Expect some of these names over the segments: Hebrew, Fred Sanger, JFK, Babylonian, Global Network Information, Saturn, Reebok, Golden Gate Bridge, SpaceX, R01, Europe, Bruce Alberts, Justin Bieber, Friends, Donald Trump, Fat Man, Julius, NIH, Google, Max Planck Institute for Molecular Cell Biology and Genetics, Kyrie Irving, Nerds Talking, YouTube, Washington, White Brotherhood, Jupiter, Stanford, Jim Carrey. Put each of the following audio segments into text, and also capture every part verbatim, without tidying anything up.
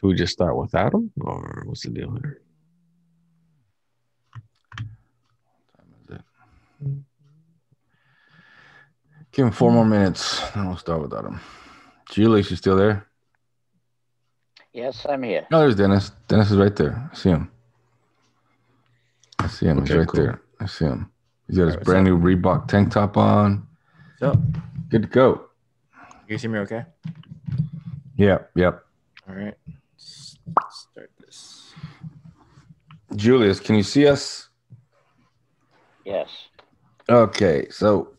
Should we just start with Adam, or what's the deal here? What time is it? Give him four more minutes, and we'll start with Adam. Julius, you still there? Yes, I'm here. No, there's Dennis. Dennis is right there. I see him. I see him. Okay, He's right cool. there. I see him. He's got his right, brand new Reebok tank top on. What's up? Good to go. You see me okay? Yep, yep. All right. Let's start this. Julius, can you see us? Yes. Okay, so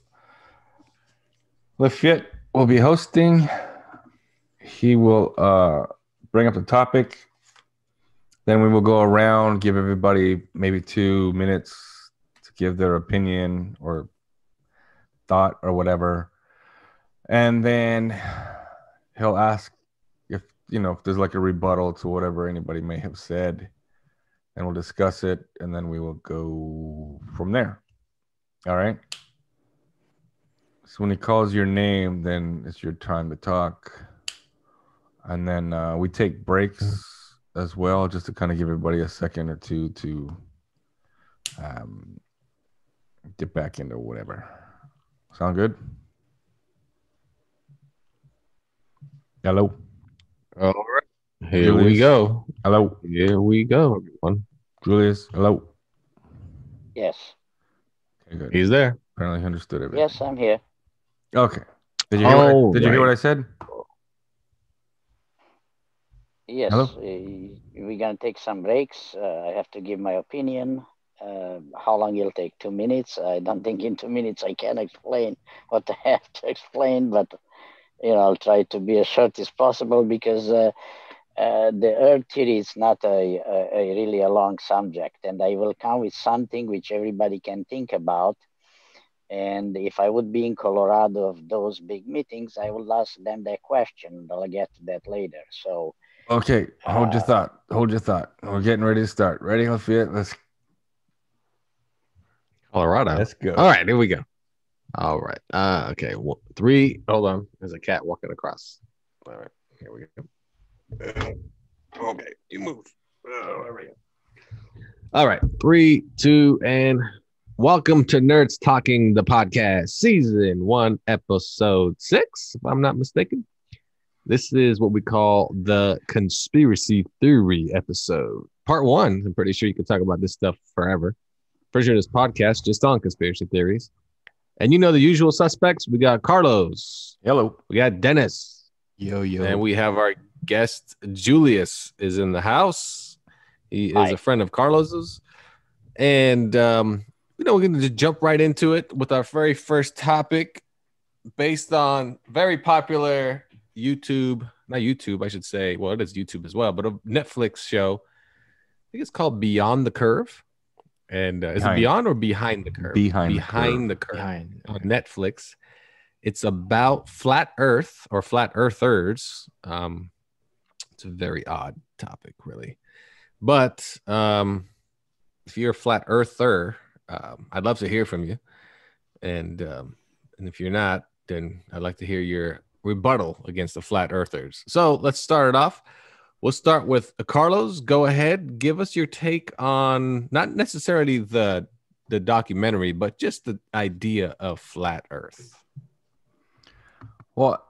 Lafayette will be hosting. He will uh, bring up the topic. Then we will go around, give everybody maybe two minutes to give their opinion or thought or whatever. And then he'll ask if, you know, if there's like a rebuttal to whatever anybody may have said. And we'll discuss it. And then we will go from there. All right. So when he calls your name, then it's your time to talk. And then uh, we take breaks as well, just to kind of give everybody a second or two to um, get back into whatever. Sound good? Hello. All right. Here Julius. we go. Hello. Here we go, everyone. Julius, hello. Yes. Okay, good. He's there. Apparently he understood everything. Yes, I'm here. Okay. Did you hear, oh, what, I, did you hear what I said? Yes. Hello? We're going to take some breaks. Uh, I have to give my opinion. Uh, how long it'll take? Two minutes? I don't think in two minutes I can explain what I have to explain, but you know, I'll try to be as short as possible because uh, uh, the Earth theory is not a, a, a really a long subject, and I will come with something which everybody can think about. And if I would be in Colorado of those big meetings, I will ask them that question. I'll get to that later. So, okay, hold uh, your thought. Hold your thought. We're getting ready to start. Ready, Lafayette? Let's Colorado. Let's go. All right, here we go. All right. Uh, okay. Well, three. Hold on. There's a cat walking across. All right. Here we go. Okay. You move. Oh, there we go. All right. Three, two, and welcome to Nerds Talking, the podcast, season one, episode six, if I'm not mistaken. This is what we call the conspiracy theory episode. Part one. I'm pretty sure you can talk about this stuff forever. Pretty sure this podcast just on conspiracy theories. And you know the usual suspects. We got Carlos. Hello. We got Dennis. Yo, yo. And we have our guest, Julius, is in the house. He Hi. is a friend of Carlos's. And, um, you know, we're going to jump right into it with our very first topic based on very popular YouTube. Not YouTube, I should say. Well, it is YouTube as well, but a Netflix show. I think it's called Beyond the Curve. And uh, is it Beyond or Behind the Curve? Behind, behind the Curve, the curve. Behind. On Netflix. It's about flat Earth or flat Earthers. Um, it's a very odd topic, really. But um, if you're a flat Earther, um, I'd love to hear from you. And um, and if you're not, then I'd like to hear your rebuttal against the flat Earthers. So let's start it off. We'll start with Carlos. Go ahead. Give us your take on not necessarily the the documentary, but just the idea of flat Earth. Well,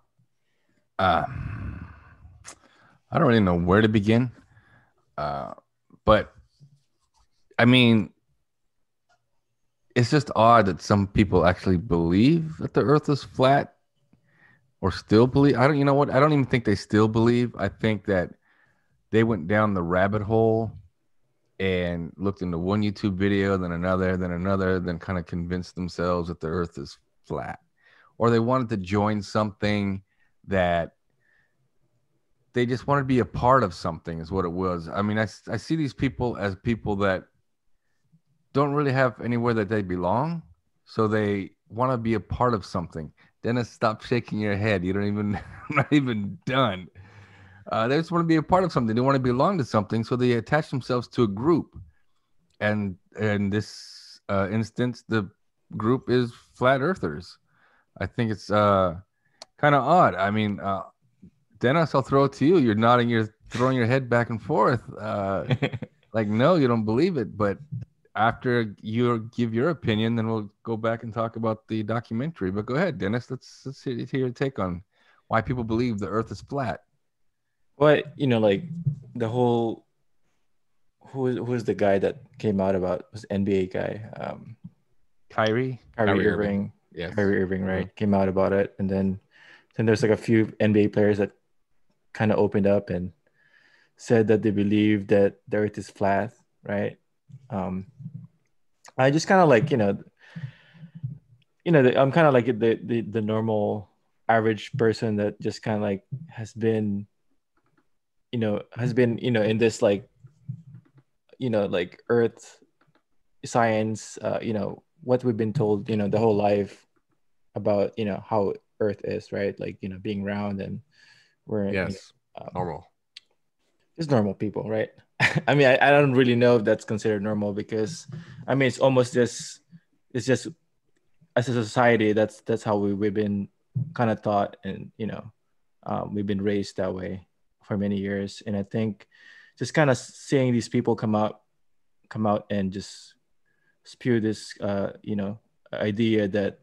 uh, I don't really know where to begin. Uh, but, I mean, it's just odd that some people actually believe that the Earth is flat or still believe. I don't, you know what? I don't even think they still believe. I think that they went down the rabbit hole and looked into one YouTube video, then another, then another, then kind of convinced themselves that the Earth is flat. Or they wanted to join something that they just wanted to be a part of something is what it was. I mean, I, I see these people as people that don't really have anywhere that they belong. So they want to be a part of something. Dennis, stop shaking your head. You don't even, I'm not even done. Uh, they just want to be a part of something. They want to belong to something, so they attach themselves to a group. And in this uh, instance, the group is flat earthers. I think it's uh, kind of odd. I mean, uh, Dennis, I'll throw it to you. You're nodding your throwing your head back and forth, uh, like, no, you don't believe it. But after you give your opinion, then we'll go back and talk about the documentary. But go ahead, Dennis. Let's, let's hear, hear your take on why people believe the Earth is flat. Well, you know, like the whole, who is who is the guy that came out about, was N B A guy, um, Kyrie, Kyrie, Kyrie Irving. Irving. Yes. Kyrie Irving, right? Mm-hmm. Came out about it, and then then there's like a few N B A players that kind of opened up and said that they believe that the Earth is flat, right? Um, I just kind of like, you know, you know, I'm kind of like the, the the normal average person that just kind of like has been, you know, has been, you know, in this like, you know, like Earth science, uh, you know, what we've been told, you know, the whole life about, you know, how Earth is, right? Like, you know, being round and we're, yes, you know, um, normal, just normal people, right? I mean, I, I don't really know if that's considered normal, because I mean, it's almost just, it's just as a society, that's, that's how we, we've been kind of taught, and, you know, um, we've been raised that way for many years. And I think just kind of seeing these people come out, come out and just spew this, uh, you know, idea that,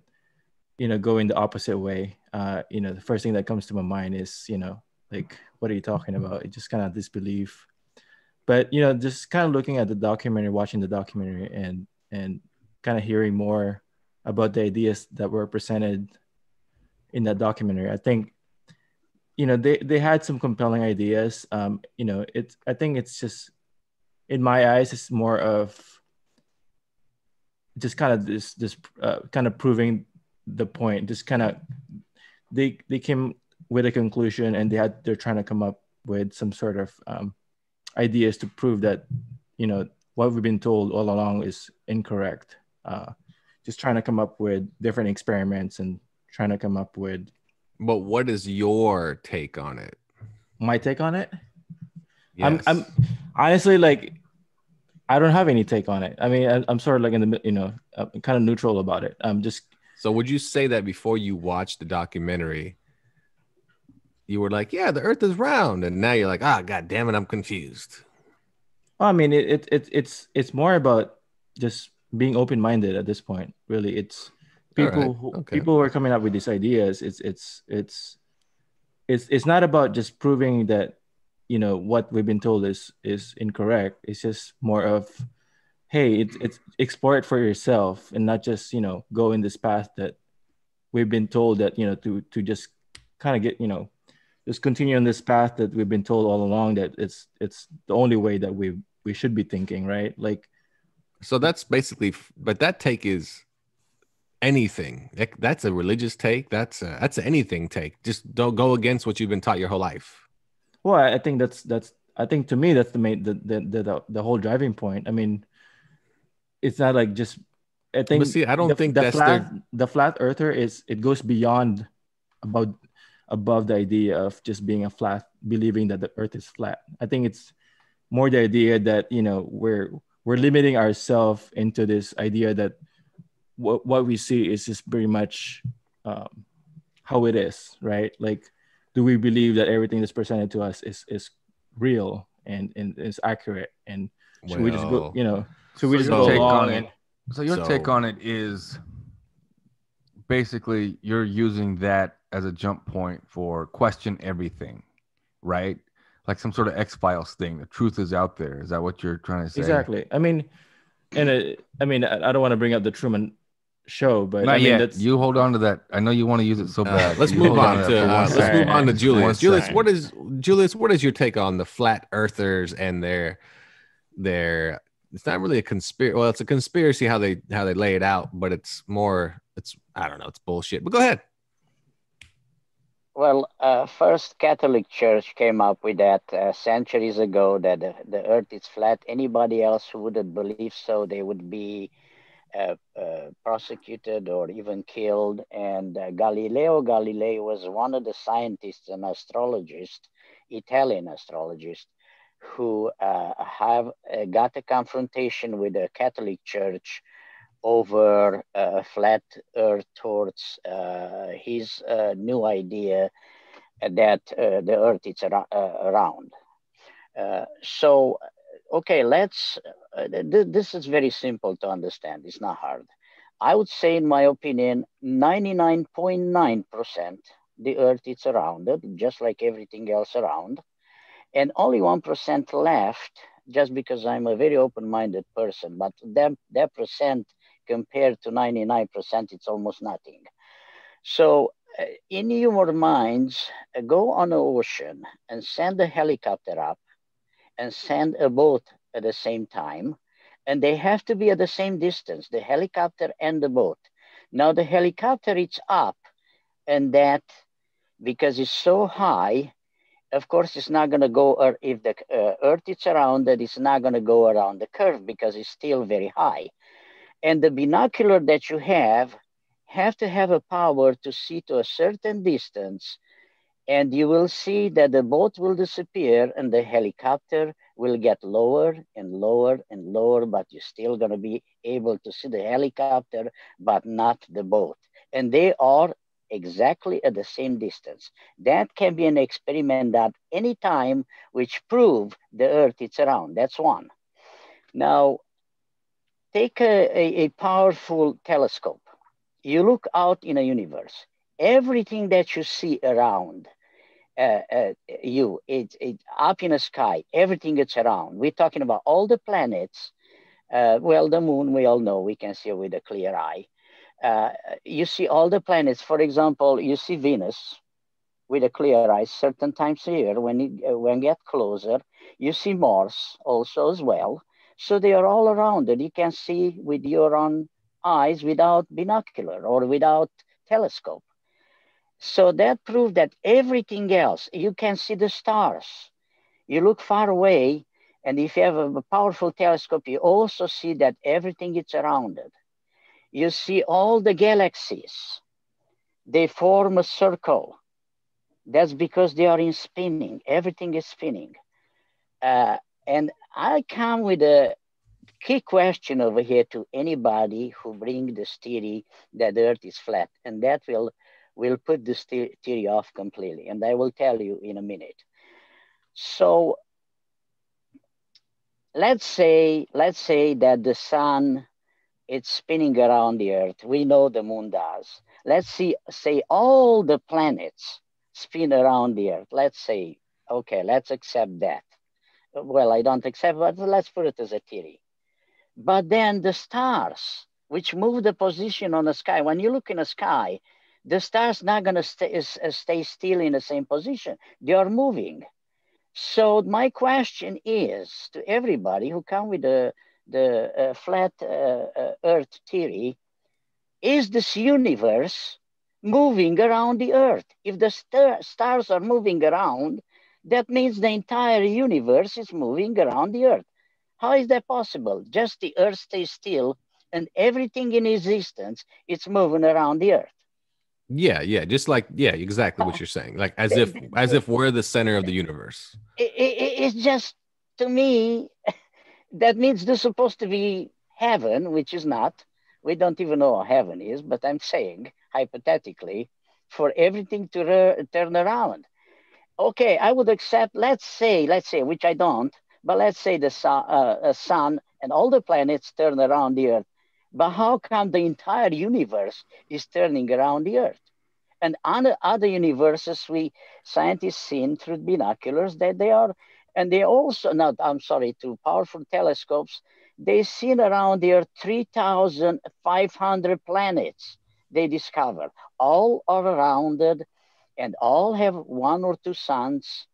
you know, going the opposite way, uh, you know, the first thing that comes to my mind is, you know, like, what are you talking about? It's just kind of disbelief. But, you know, just kind of looking at the documentary, watching the documentary, and and kind of hearing more about the ideas that were presented in that documentary, I think, you know, they, they had some compelling ideas. Um, you know, it's, I think it's just, in my eyes, it's more of just kind of this, this uh, kind of proving the point, just kind of, they, they came with a conclusion, and they had, they're trying to come up with some sort of um, ideas to prove that, you know, what we've been told all along is incorrect. Uh, just trying to come up with different experiments and trying to come up with. But what is your take on it? My take on it? Yes. I'm, I'm honestly, like, I don't have any take on it. I mean, I, I'm sort of like in the, you know, I'm kind of neutral about it. I'm just. So would you say that before you watched the documentary, you were like, yeah, the Earth is round, and now you're like, ah, God damn it, I'm confused? Well, I mean, it, it, it it's it's more about just being open-minded at this point. Really, it's people, right, who, okay. people who are coming up with these ideas. It's it's it's it's it's not about just proving that, you know, what we've been told is is incorrect. It's just more of, hey, it's it's explore it for yourself, and not just, you know, go in this path that we've been told that, you know, to to just kind of get, you know, just continue on this path that we've been told all along that it's it's the only way that we we should be thinking, right? Like, so that's basically, but that take is anything. That's a religious take. That's a, that's an anything take. Just don't go against what you've been taught your whole life. Well, I think that's that's. I think to me that's the main the the the, the whole driving point. I mean, it's not like just. I think. But see, I don't the, think the that's flat, their... the flat earther is. It goes beyond about. above the idea of just being a flat, believing that the Earth is flat. I think it's more the idea that, you know, we're we're limiting ourselves into this idea that what what we see is just pretty much um, how it is, right? Like, do we believe that everything that's presented to us is is real and and is accurate? And should well, we just go, you know, should we so just go along? And, so your so. take on it is basically you're using that as a jump point for question everything, right? Like some sort of X-Files thing. The truth is out there. Is that what you're trying to say? Exactly. I mean, and it, I mean, I don't want to bring up the Truman Show, but Not I mean, yet. That's... you hold on to that. I know you want to use it so bad. Uh, let's you move on, on to uh, let's move on to Julius. Julius, what is Julius? What is your take on the flat earthers and their their? It's not really a conspiracy. Well, it's a conspiracy how they how they lay it out, but it's more. It's I don't know. It's bullshit. But go ahead. Well, uh, first Catholic Church came up with that uh, centuries ago, that the, the Earth is flat. Anybody else who wouldn't believe so, they would be uh, uh, prosecuted or even killed. And uh, Galileo Galilei was one of the scientists and astrologists, Italian astrologists, who uh, have uh, got a confrontation with the Catholic Church over uh, flat Earth towards uh, his uh, new idea that uh, the Earth is ra- uh, round. Uh, so, okay, let's, uh, th this is very simple to understand. It's not hard. I would say, in my opinion, ninety-nine point nine percent the Earth is surrounded, just like everything else around, and only one percent left, just because I'm a very open-minded person, but that, that percent compared to ninety-nine percent, it's almost nothing. So uh, in your minds, uh, go on the ocean and send a helicopter up and send a boat at the same time, and they have to be at the same distance, the helicopter and the boat. Now the helicopter, it's up, and that, because it's so high, of course, it's not going to go, or if the uh, Earth is surrounded, it's not going to go around the curve because it's still very high. And the binocular that you have, have to have a power to see to a certain distance, and you will see that the boat will disappear and the helicopter will get lower and lower and lower, but you're still going to be able to see the helicopter, but not the boat. And they are exactly at the same distance. That can be an experiment at any time which prove the Earth is around. That's one. Now, take a, a, a powerful telescope. You look out in a universe. Everything that you see around uh, uh, you, it, it, up in the sky, everything that's around. We're talking about all the planets. Uh, well, the moon, we all know, we can see it with a clear eye. Uh, you see all the planets. For example, you see Venus with a clear eye certain times a year when it, when get closer. You see Mars also as well. So they are all around that you can see with your own eyes without binocular or without telescope. So that proved that everything else, you can see the stars. You look far away, and if you have a powerful telescope, you also see that everything is surrounded. You see all the galaxies, they form a circle. That's because they are in spinning. Everything is spinning. Uh, and I come with a key question over here to anybody who brings this theory that the Earth is flat. And that will, will put this theory off completely. And I will tell you in a minute. So let's say, let's say that the sun, it's spinning around the Earth. We know the moon does. Let's see, say all the planets spin around the Earth. Let's say, okay, let's accept that. Well, I don't accept, but let's put it as a theory. But then the stars, which move the position on the sky, when you look in the sky, the stars not gonna stay, stay still in the same position. They are moving. So my question is to everybody who come with the the uh, flat uh, uh, Earth theory, is this universe moving around the Earth? If the star stars are moving around, that means the entire universe is moving around the Earth. How is that possible? Just the Earth stays still and everything in existence, it's moving around the Earth. Yeah, yeah, just like, yeah, exactly what you're saying. Like as if, as if we're the center of the universe. It, it, it's just, to me, that means they're supposed to be heaven, which is not. We don't even know what heaven is, but I'm saying, hypothetically, for everything to turn around. Okay, I would accept, let's say, let's say, which I don't, but let's say the sun, uh, sun and all the planets turn around the Earth. But how come the entire universe is turning around the Earth? And other, other universes, we scientists seen through binoculars that they are, and they also, not, I'm sorry, through powerful telescopes, they seen around the Earth three thousand five hundred planets they discover. All are rounded and all have one or two suns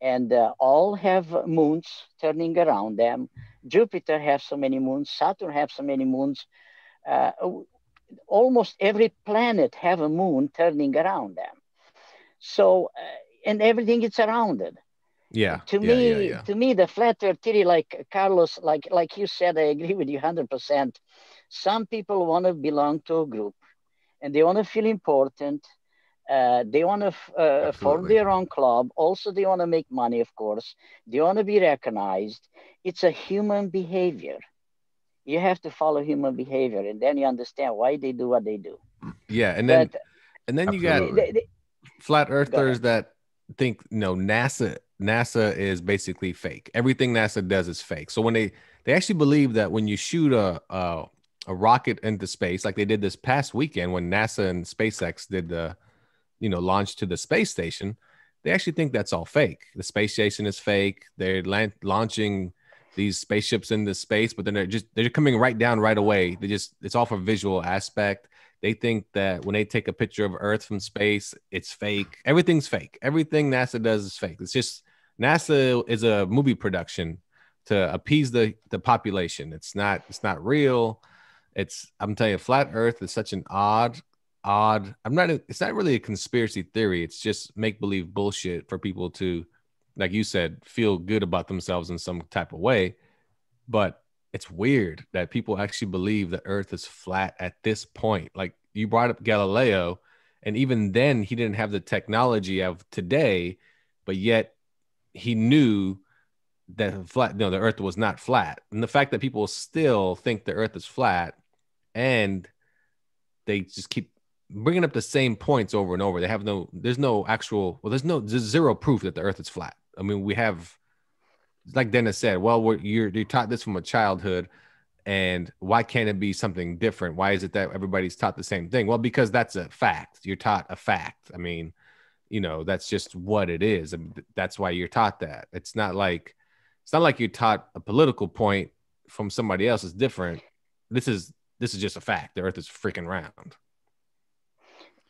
and uh, all have moons turning around them. Jupiter has so many moons, Saturn has so many moons. Uh, almost every planet have a moon turning around them. So, uh, and everything is surrounded. Yeah. To yeah, me, yeah, yeah. to me, the flat Earth theory, like Carlos, like like you said, I agree with you one hundred percent. Some people want to belong to a group, and they want to feel important. Uh, they want to uh, form their own club. Also, they want to make money, of course. They want to be recognized. It's a human behavior. You have to follow human behavior, and then you understand why they do what they do. Yeah, and then but, and then absolutely. you got they, they, flat earthers go that think, you know, NASA NASA is basically fake. Everything NASA does is fake. So when they, they actually believe that when you shoot a, a, a rocket into space, like they did this past weekend when NASA and SpaceX did the, you know, launch to the space station, they actually think that's all fake. The space station is fake. They're la launching these spaceships into space, but then they're just, they're coming right down right away. They just, it's all for visual aspect. They think that when they take a picture of Earth from space, it's fake. Everything's fake. Everything NASA does is fake. It's just, NASA is a movie production to appease the, the population. It's not, it's not real. It's, I'm telling you, flat Earth is such an odd, odd, I'm not, a, it's not really a conspiracy theory. It's just make-believe bullshit for people to, like you said, feel good about themselves in some type of way. But it's weird that people actually believe that Earth is flat at this point. Like you brought up Galileo, and even then he didn't have the technology of today, but yet he knew that flat, no, the Earth was not flat. And the fact that people still think the Earth is flat and they just keep bringing up the same points over and over. They have no, there's no actual, well, there's no, there's zero proof that the Earth is flat. I mean, we have, like Dennis said, well, we're, you're, you're taught this from a childhood, and why can't it be something different? Why is it that everybody's taught the same thing? Well, because that's a fact. You're taught a fact. I mean, you know, that's just what it is. I mean, that's why you're taught that. It's not like, it's not like you're taught a political point from somebody else is different. This is, this is just a fact. The Earth is freaking round.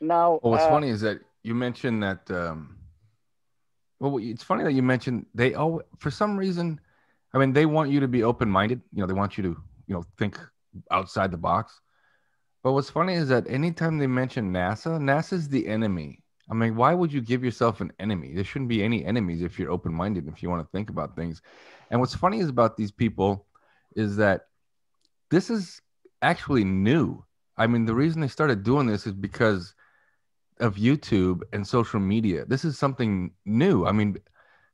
Now, well, what's uh, funny is that you mentioned that, um, well, it's funny that you mentioned they, oh, for some reason, I mean, they want you to be open-minded. You know, they want you to, you know, think outside the box. But what's funny is that anytime they mention NASA, NASA's the enemy. I mean, why would you give yourself an enemy? There shouldn't be any enemies if you're open-minded, if you want to think about things. And what's funny is about these people is that this is actually new. I mean, the reason they started doing this is because of YouTube and social media. This is something new. I mean,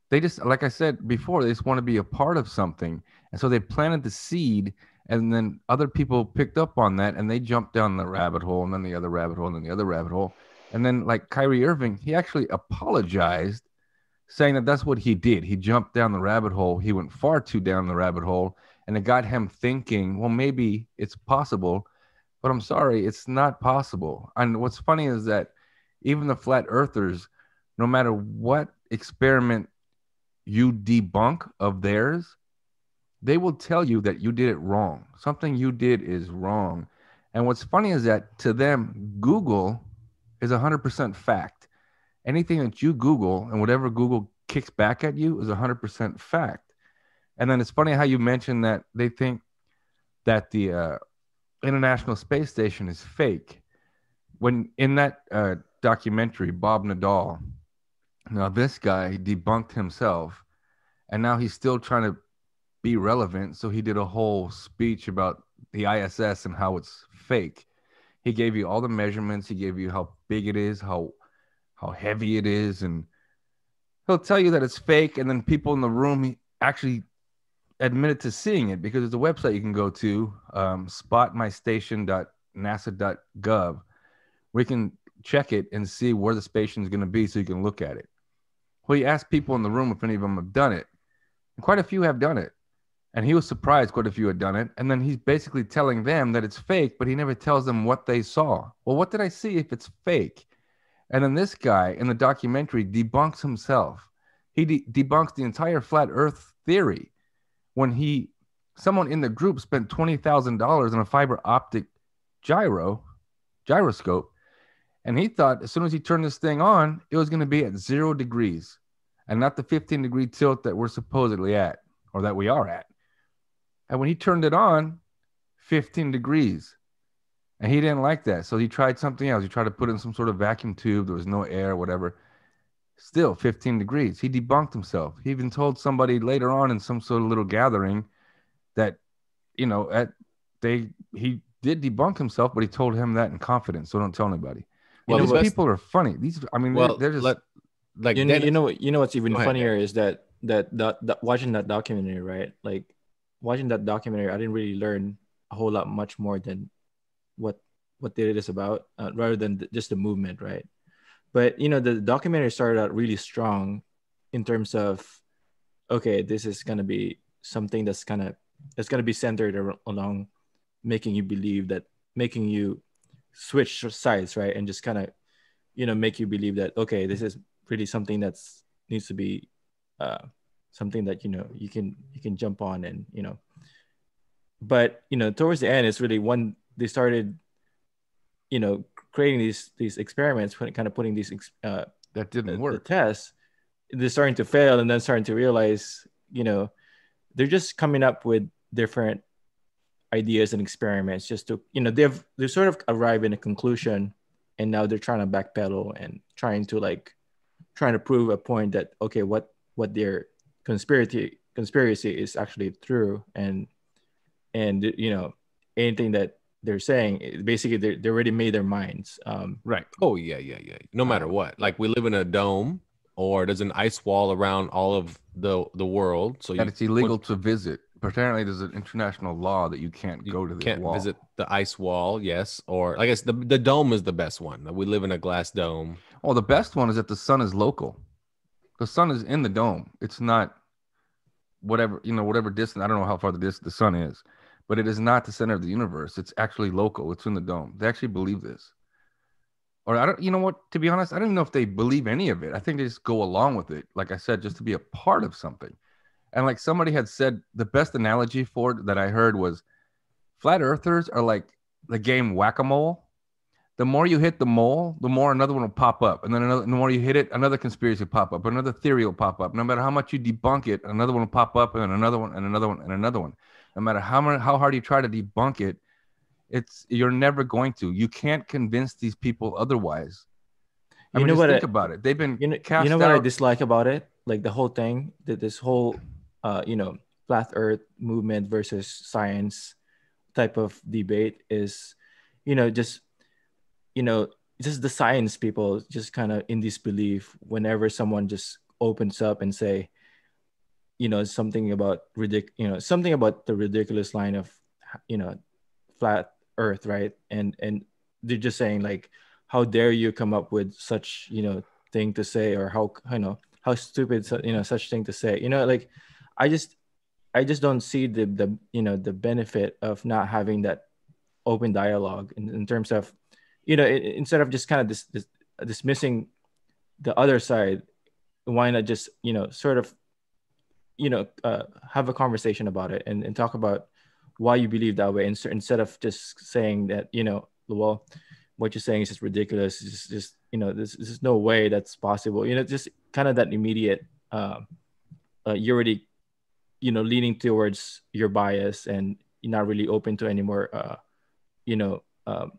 they just, like I said before, they just want to be a part of something. And so they planted the seed, and then other people picked up on that, and they jumped down the rabbit hole, and then the other rabbit hole, and then the other rabbit hole. And then, like Kyrie Irving, he actually apologized, saying that that's what he did. He jumped down the rabbit hole. He went far too down the rabbit hole, and it got him thinking, well, maybe it's possible, but I'm sorry, it's not possible. And what's funny is that even the flat earthers, no matter what experiment you debunk of theirs, they will tell you that you did it wrong. Something you did is wrong. And what's funny is that to them, Google is one hundred percent fact. Anything that you Google and whatever Google kicks back at you is one hundred percent fact. And then it's funny how you mentioned that they think that the uh, International Space Station is fake. When in that uh, documentary, Bob Nadal, now this guy debunked himself, and now he's still trying to be relevant. So he did a whole speech about the I S S and how it's fake. He gave you all the measurements. He gave you how big it is, how how heavy it is, and he'll tell you that it's fake. And then people in the room actually admitted to seeing it, because there's a website you can go to, um, spot my station dot nasa dot gov. We can check it and see where the station is going to be, so you can look at it. Well, he asked people in the room if any of them have done it, and quite a few have done it. And he was surprised quite a few had done it. And then he's basically telling them that it's fake, but he never tells them what they saw. Well, what did I see if it's fake? And then this guy in the documentary debunks himself. He de debunks the entire flat earth theory when he, someone in the group spent twenty thousand dollars on a fiber optic gyro, gyroscope. And he thought as soon as he turned this thing on, it was going to be at zero degrees and not the fifteen degree tilt that we're supposedly at, or that we are at. And when he turned it on, fifteen degrees, and he didn't like that. So he tried something else. He tried to put in some sort of vacuum tube. There was no air, whatever. Still fifteen degrees. He debunked himself. He even told somebody later on in some sort of little gathering that, you know, at they, he did debunk himself, but he told him that in confidence. So don't tell anybody. Well, you know, these people are funny. These, I mean, well, they're, they're just let, like, you know, you know, you know, what's even funnier is that, that, that, that watching that documentary, right? Like, watching that documentary, I didn't really learn a whole lot much more than what what it is about, uh, rather than th just the movement, right? But you know, the documentary started out really strong, in terms of, okay, this is going to be something that's going to, that's going to be centered around, along making you believe that, making you switch sides, right? And just kind of, you know, make you believe that, okay, this is really something that's needs to be uh, something that, you know, you can, you can jump on and, you know, but, you know, towards the end, it's really when they started, you know, creating these, these experiments, kind of putting these, uh, that didn't the, work. The tests, they're starting to fail and then starting to realize, you know, they're just coming up with different ideas and experiments just to, you know, they've, they've sort of arrived in a conclusion and now they're trying to backpedal and trying to like, trying to prove a point that, okay, what, what their conspiracy conspiracy is actually true. And, and, you know, anything that they're saying, basically they they already made their minds. Um, right. Oh yeah. Yeah. Yeah. No matter what, like we live in a dome or there's an ice wall around all of the, the world. So and you, it's illegal to visit. Apparently, there's an international law that you can't you go to the can't wall. Visit the ice wall, yes, or I guess the the dome is the best one. We live in a glass dome. Oh, the best one is that the sun is local. The sun is in the dome. It's not whatever you know, whatever distance. I don't know how far the distance the sun is, but it is not the center of the universe. It's actually local. It's in the dome. They actually believe this, or I don't. You know what? To be honest, I don't even know if they believe any of it. I think they just go along with it. Like I said, just to be a part of something. And like somebody had said, the best analogy for it that I heard was flat earthers are like the game whack-a-mole. The more you hit the mole, the more another one will pop up. And then another, the more you hit it, another conspiracy will pop up. Another theory will pop up. No matter how much you debunk it, another one will pop up and another one and another one and another one. No matter how, much, how hard you try to debunk it, it's you're never going to. You can't convince these people otherwise. I you mean, know just what think I, about it. They've been you know, cast You know what out. I dislike about it? Like the whole thing, that this whole... Uh, you know, flat earth movement versus science type of debate is, you know, just, you know, just the science people just kind of in disbelief whenever someone just opens up and say, you know, something about ridic- you know, something about the ridiculous line of, you know, flat earth, right? And, and they're just saying like, how dare you come up with such, you know, thing to say, or how, you know, how stupid, you know, such thing to say, you know, like, I just, I just don't see the, the, you know, the benefit of not having that open dialogue in, in terms of, you know, it, instead of just kind of dis, dis, dismissing the other side, why not just, you know, sort of, you know, uh, have a conversation about it and, and talk about why you believe that way. And instead of just saying that, you know, well, what you're saying is just ridiculous. It's just, just you know, there's, there's no way that's possible. You know, just kind of that immediate, uh, uh, you already, you know, leaning towards your bias and you're not really open to any more, uh, you know. Um,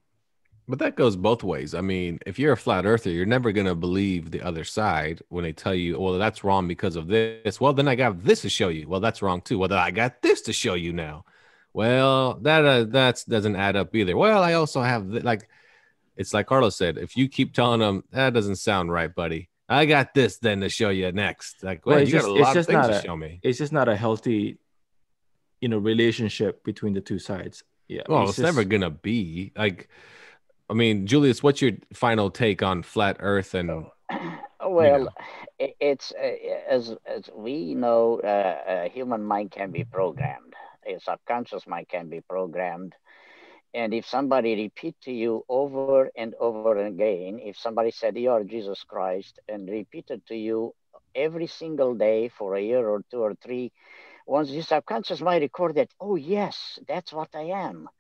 but that goes both ways. I mean, if you're a flat earther, you're never going to believe the other side when they tell you, well, that's wrong because of this. Well, then I got this to show you. Well, that's wrong too. Well, then I got this to show you now. Well, that uh, that's, doesn't add up either. Well, I also have, th like, it's like Carlos said, if you keep telling them, that doesn't sound right, buddy. I got this then to show you next. Like, well, well you just, got a lot of things to a, show me. It's just not a healthy, you know, relationship between the two sides. Yeah. Well, it's, it's just... never gonna be. Like, I mean, Julius, what's your final take on flat Earth and? Oh. Well, you know? it, it's uh, as as we know, uh, a human mind can be programmed. A subconscious mind can be programmed. And if somebody repeat to you over and over again, if somebody said, you are Jesus Christ, and repeated to you every single day for a year or two or three, once your subconscious might record that, oh, yes, that's what I am.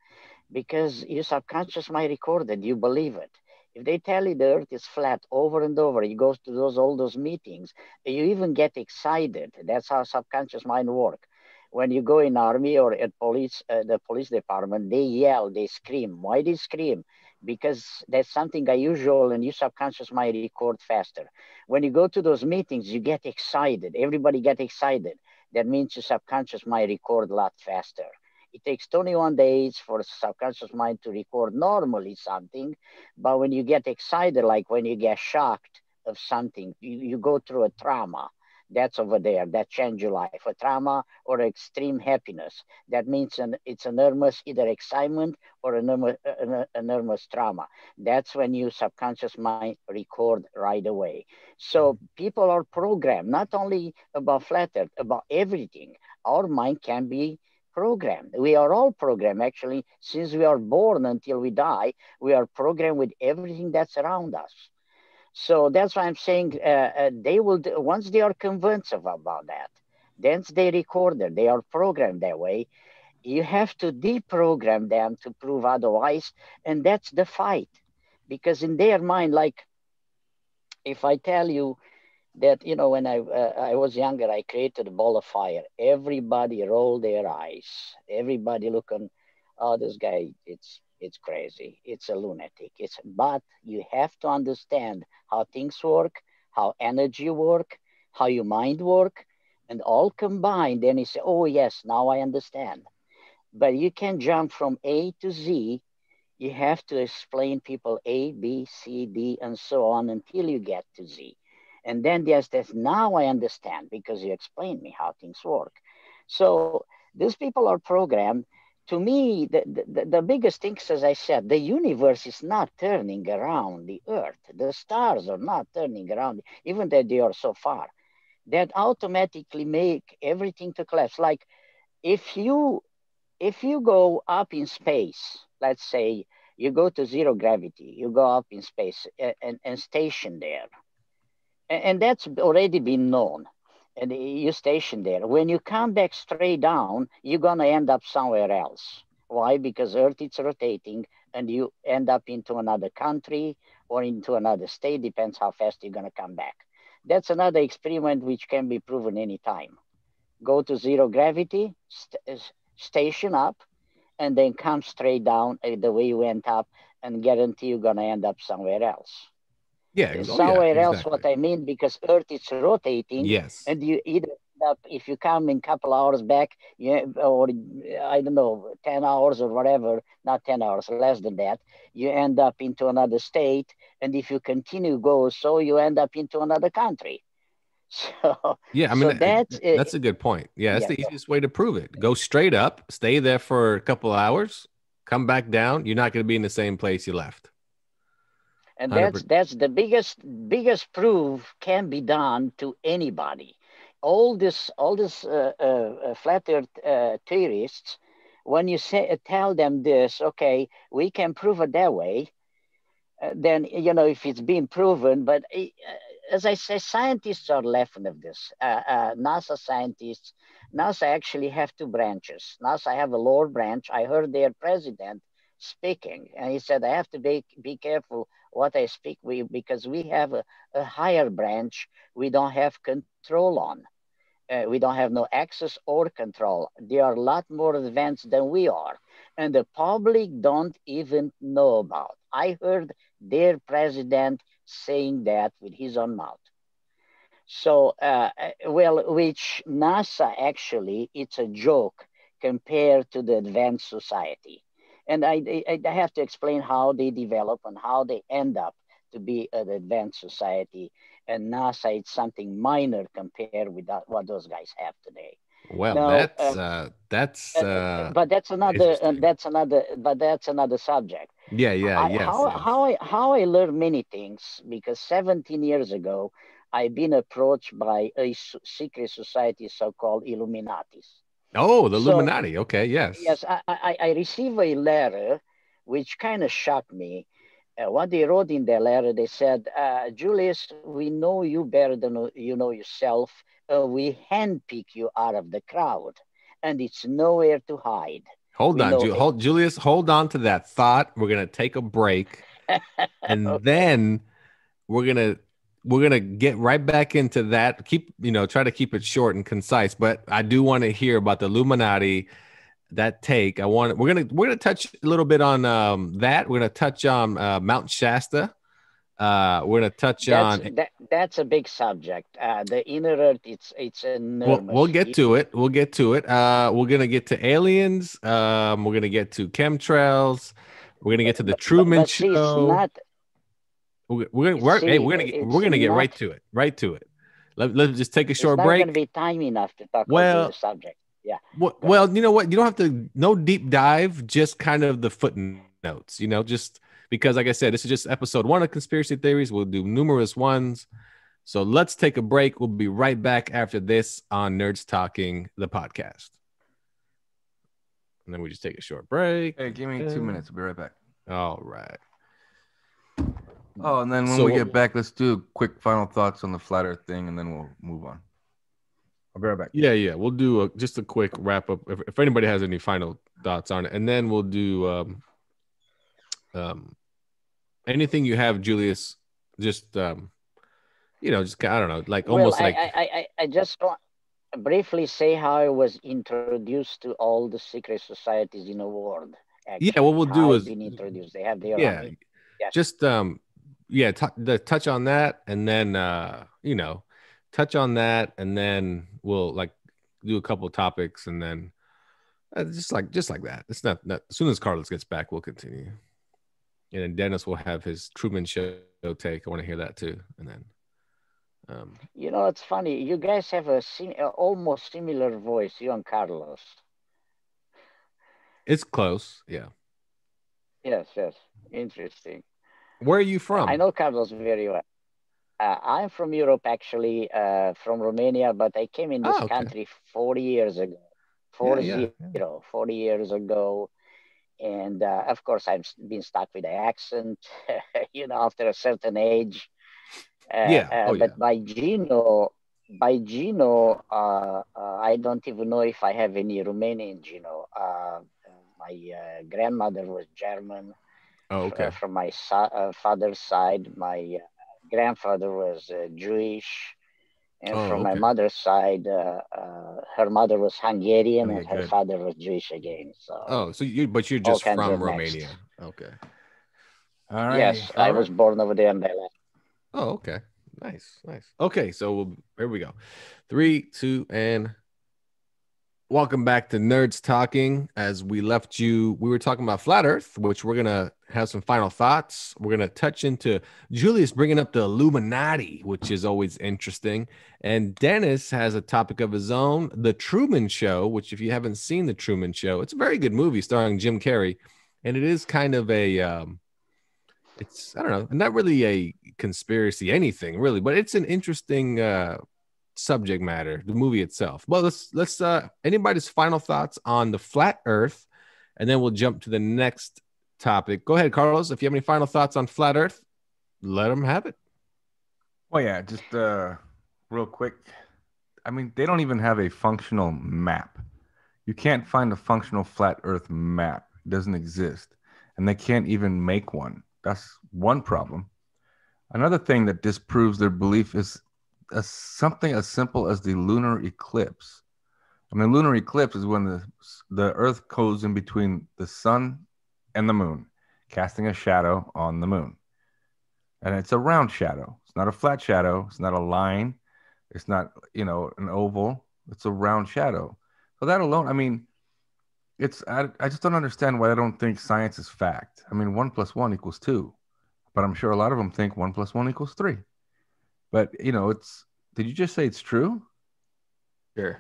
Because your subconscious might record it, you believe it. If they tell you the earth is flat over and over, you go to those all those meetings, you even get excited. That's how subconscious mind works. When you go in army or at police, uh, the police department, they yell, they scream. Why they scream? Because that's something unusual and your subconscious might record faster. When you go to those meetings, you get excited. Everybody get excited. That means your subconscious might record a lot faster. It takes twenty-one days for subconscious mind to record normally something. But when you get excited, like when you get shocked of something, you, you go through a trauma. That's over there. That changes your life. A trauma or extreme happiness. That means an, it's enormous either excitement or enormous, uh, enormous trauma. That's when your subconscious mind record right away. So people are programmed, not only about flat earth, about everything. Our mind can be programmed. We are all programmed, actually, since we are born until we die. We are programmed with everything that's around us. So that's why I'm saying uh, uh, they will, once they are convinced about that, then they record it. They are programmed that way. You have to deprogram them to prove otherwise. And that's the fight. Because in their mind, like, if I tell you that, you know, when I, uh, I was younger, I created a ball of fire. Everybody rolled their eyes. Everybody looking, oh, this guy, it's, it's crazy. It's a lunatic. It's, but you have to understand how things work, how energy work, how your mind work, and all combined. Then you say, oh, yes, now I understand. But you can jump from A to Z. You have to explain people A, B, C, D, and so on until you get to Z. And then there's this, now I understand because you explained me how things work. So these people are programmed. To me, the, the, the biggest thing, as I said, the universe is not turning around the Earth. The stars are not turning around, even though they are so far. That automatically make everything to collapse. Like if you, if you go up in space, let's say you go to zero gravity, you go up in space and, and, and station there. And, and that's already been known. And you station there. When you come back straight down, you're going to end up somewhere else. Why? Because Earth is rotating and you end up into another country or into another state. Depends how fast you're going to come back. That's another experiment which can be proven anytime. Go to zero gravity, st station up, and then come straight down the way you went up and guarantee you're going to end up somewhere else. Yeah, exactly. Somewhere yeah, exactly. else, what I mean, because Earth is rotating. Yes. And you either end up, if you come in a couple hours back, you, or I don't know, ten hours or whatever, not ten hours, less than that, you end up into another state. And if you continue go, so you end up into another country. So, yeah, I mean, so that's, that's a good point. Yeah, that's yeah, the easiest way to prove it. Go straight up, stay there for a couple hours, come back down. You're not going to be in the same place you left. And that's, that's the biggest, biggest proof can be done to anybody. All this, all this uh, uh, flat earth uh, theorists, when you say, uh, tell them this, okay, we can prove it that way, uh, then, you know, if it's been proven. But uh, as I say, scientists are laughing at this. Uh, uh, NASA scientists, NASA actually have two branches. NASA have a lower branch. I heard their president speaking, and he said, I have to be, be careful what I speak with, because we have a, a higher branch we don't have control on. Uh, we don't have no access or control. They are a lot more advanced than we are. And the public don't even know about. I heard their president saying that with his own mouth. So, uh, well, which NASA actually, it's a joke compared to the advanced society. And I, I, I have to explain how they develop and how they end up to be an advanced society. And NASA is something minor compared with that, what those guys have today. Well, now, that's uh, uh, that's. Uh, but that's another. Uh, that's another. But that's another subject. Yeah, yeah, I, yes, how, yes. How I how I learned many things, because seventeen years ago, I've been approached by a secret society, so-called Illuminatis. Oh, the so, Illuminati. Okay, yes. Yes, I, I, I received a letter which kind of shocked me. Uh, what they wrote in their letter, they said, uh, Julius, we know you better than you know yourself. Uh, we handpick you out of the crowd, and it's nowhere to hide. Hold we on, Ju hold, Julius, hold on to that thought. We're going to take a break, and okay. then we're going to... We're going to get right back into that. Keep, you know, try to keep it short and concise, but I do want to hear about the Illuminati, that take. I want, we're going to, we're going to touch a little bit on um, that. We're going to touch on uh, Mount Shasta. Uh, we're going to touch that's, on. That, that's a big subject. Uh, the inner earth, it's, it's enormous. We'll, we'll get to it. We'll get to it. Uh, we're going to get to aliens. Um, we're going to get to chemtrails. We're going to get to the but, Truman but, but Show. It's not, We're, we're, we're, See, hey, we're gonna get, we're gonna get not, right to it, right to it. Let, let's just take a short break. There's not going to be time enough to talk well, about the subject. Yeah. Well, well, you know what? You don't have to, no deep dive, just kind of the footnotes, you know, just because, like I said, this is just episode one of Conspiracy Theories. We'll do numerous ones. So let's take a break. We'll be right back after this on Nerds Talking, the podcast. And then we just take a short break. Hey, give me two minutes. We'll be right back. All right. Oh, and then when so, we get back, let's do quick final thoughts on the flat earth thing, and then we'll move on. I'll be right back. Yeah, yeah. We'll do a, just a quick wrap up. If, if anybody has any final thoughts on it, and then we'll do um, um, anything you have, Julius, just, um, you know, just, I don't know, like well, almost I, like. I, I, I just want to briefly say how I was introduced to all the secret societies in the world. Actually. Yeah, what we'll how do is. Introduced. They have their yeah, own. Yeah. Just, um, yeah, t- the touch on that, and then, uh, you know, touch on that, and then we'll like do a couple of topics, and then uh, just like just like that. It's not, not as soon as Carlos gets back, we'll continue, and then Dennis will have his Truman Show take. I want to hear that too, and then. Um, you know, it's funny. You guys have a sim- almost similar voice, you and Carlos. It's close, yeah. Yes, yes, interesting. Where are you from? I know Carlos very well. Uh, I'm from Europe, actually, uh, from Romania, but I came in this oh, okay. country forty years ago, forty, yeah, yeah, yeah. You know, forty years ago. And uh, of course, I've been stuck with the accent, you know, after a certain age. Uh, yeah. Oh, uh, but yeah. by Gino, by Gino, uh, uh, I don't even know if I have any Romanian Gino. Uh, my uh, grandmother was German. Oh, okay. Uh, from my so- uh, father's side, my uh, grandfather was uh, Jewish, and oh, from okay. my mother's side, uh, uh, her mother was Hungarian, okay, and her good. father was Jewish again. So, oh, so you, but you're just from Romania, mixed. Okay? All right. Yes, All I right. was born over there, and I left. Oh, okay. Nice, nice. Okay, so we'll, here we go. Three, two, and. Welcome back to Nerds Talking. As we left you, we were talking about Flat Earth, which we're going to have some final thoughts. We're going to touch into Julius bringing up the Illuminati, which is always interesting. And Dennis has a topic of his own, The Truman Show, which if you haven't seen The Truman Show, it's a very good movie starring Jim Carrey. And it is kind of a, um, it's, I don't know, not really a conspiracy anything really, but it's an interesting uh subject matter, the movie itself. Well, let's let's uh anybody's final thoughts on the flat earth, and then we'll jump to the next topic. Go ahead, Carlos. If you have any final thoughts on flat earth, let them have it. Well, yeah, just uh real quick, I mean, they don't even have a functional map. You can't find a functional flat earth map. It doesn't exist, and they can't even make one. That's one problem. Another thing that disproves their belief is A, something as simple as the lunar eclipse. I mean, lunar eclipse is when the the Earth goes in between the sun and the moon, casting a shadow on the moon. And it's a round shadow. It's not a flat shadow. It's not a line. It's not, you know, an oval. It's a round shadow. So that alone, I mean, it's I, I just don't understand why I don't think science is fact. I mean, one plus one equals two, but I'm sure a lot of them think one plus one equals three. But, you know, it's, did you just say it's true? Sure.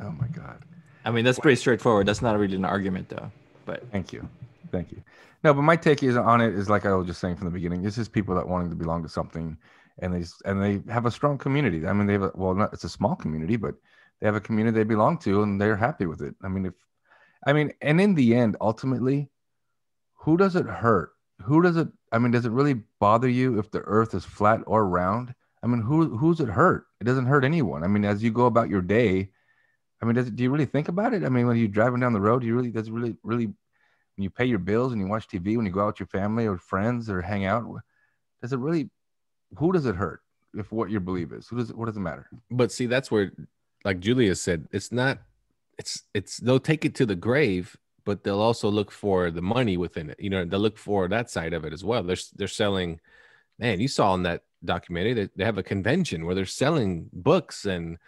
Oh, my God. I mean, that's pretty straightforward. That's not really an argument, though. But Thank you. Thank you. No, but my take is on it is like I was just saying from the beginning. It's just people that wanting to belong to something, and they and they have a strong community. I mean, they have, a, well, not, it's a small community, but they have a community they belong to, and they're happy with it. I mean, if, I mean, and in the end, ultimately, who does it hurt? Who does it, I mean, does it really bother you if the earth is flat or round? I mean, who who's it hurt? It doesn't hurt anyone. I mean, as you go about your day, I mean, does it, do you really think about it? I mean, when you're driving down the road, do you really, does it really, really, when you pay your bills and you watch T V, when you go out with your family or friends or hang out, does it really, who does it hurt if what your belief is? Who does, what does it matter? But see, that's where, like Julia said, it's not, it's, it's, they'll take it to the grave, but they'll also look for the money within it. You know, they'll look for that side of it as well. They're, they're selling, man, you saw in that documentary that they have a convention where they're selling books and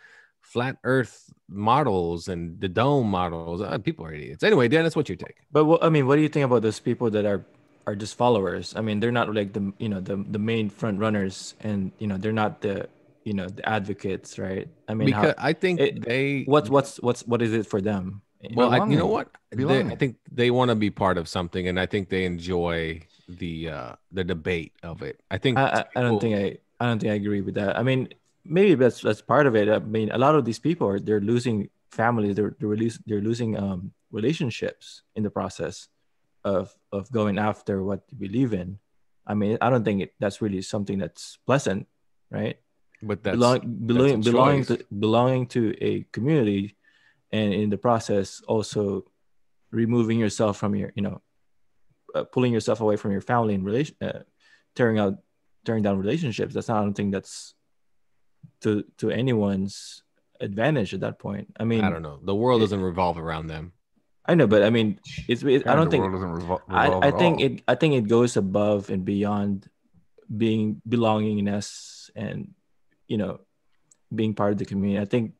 flat earth models and the dome models. Uh, people are idiots. Anyway, Dan, that's what you take. But what, I mean, what do you think about those people that are, are just followers? I mean, they're not like the, you know, the, the main front runners, and, you know, they're not the, you know, the advocates, right? I mean, because how, I think it, they what's what's what's what is it for them? Well, I, you know what? They, I think they want to be part of something, and I think they enjoy the uh, the debate of it. I think I, I, I don't think I I don't think I agree with that. I mean, maybe that's that's part of it. I mean, a lot of these people are they're losing families, they're they're, release, they're losing um, relationships in the process of of going after what you believe in. I mean, I don't think it, that's really something that's pleasant, right? But that's, Belong, belonging, that's belonging to belonging to a community, and in the process also removing yourself from your, you know, uh, pulling yourself away from your family and relation, uh, tearing out, tearing down relationships. That's not something that's to to anyone's advantage at that point. I mean, I don't know. The world doesn't it, revolve around them. I know, but I mean, it's. It, I don't think. Revol- I, I think all. it. I think it goes above and beyond being belongingness and, you know, being part of the community. I think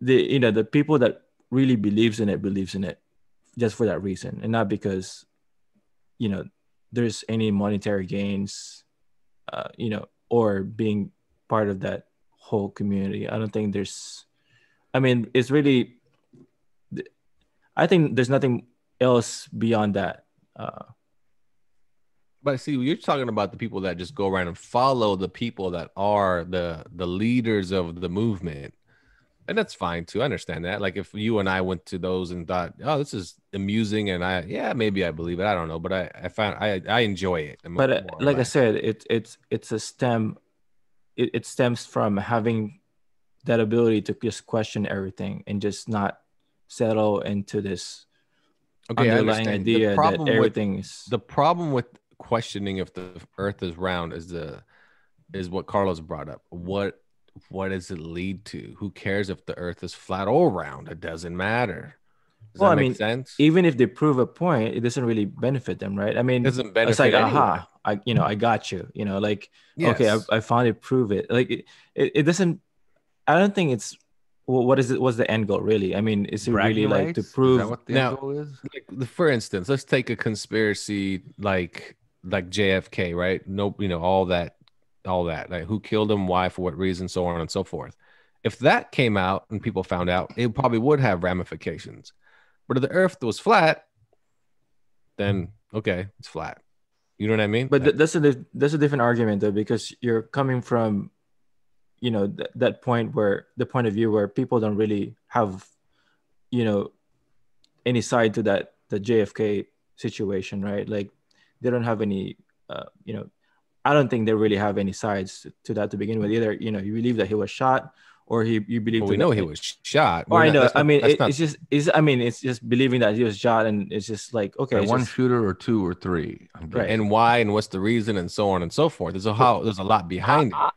the you know the people that really believes in it believes in it just for that reason, and not because, you know, there's any monetary gains, uh, you know, or being part of that whole community. I don't think there's. I mean, it's really. I think there's nothing else beyond that. Uh, but see, you're talking about the people that just go around and follow the people that are the the leaders of the movement. And that's fine too. I understand that. Like if you and I went to those and thought, oh, this is amusing. And I, yeah, maybe I believe it. I don't know. But I, I found, I, I enjoy it. But uh, like I said, it, it's, it's a stem. It, it stems from having that ability to just question everything and just not settle into this okay, underlying idea that everything is. The problem with questioning if the Earth is round is the is what Carlos brought up. What what does it lead to? Who cares if the Earth is flat or round? It doesn't matter. Does well, that make I mean, sense? Even if they prove a point, it doesn't really benefit them, right? I mean, it doesn't benefit. It's like, anyone. aha, I you know, I got you. You know, like yes. okay, I, I found it. Prove it. Like it, it, it doesn't. I don't think it's. What is it? What's the end goal, really? I mean, is it really like to prove? Is that what the now, end goal is? Like, for instance, let's take a conspiracy like like J F K, right? Nope, you know, all that, all that. Like who killed him, why, for what reason, so on and so forth. If that came out and people found out, it probably would have ramifications. But if the Earth was flat, then okay, it's flat. You know what I mean? But like, that's a that's a different argument though, because you're coming from. You know, th- that point where the point of view where people don't really have, you know, any side to that, the J F K situation, right? Like they don't have any, uh, you know, I don't think they really have any sides to, to that to begin with either. You know, you believe that he was shot or he, you believe well, we know he was shot. Oh, I know. Not, I mean, it, not... it's just, it's, I mean, it's just believing that he was shot and it's just like, okay. One just... shooter or two or three. Right. And why, and what's the reason and so on and so forth. There's a how, there's a lot behind it.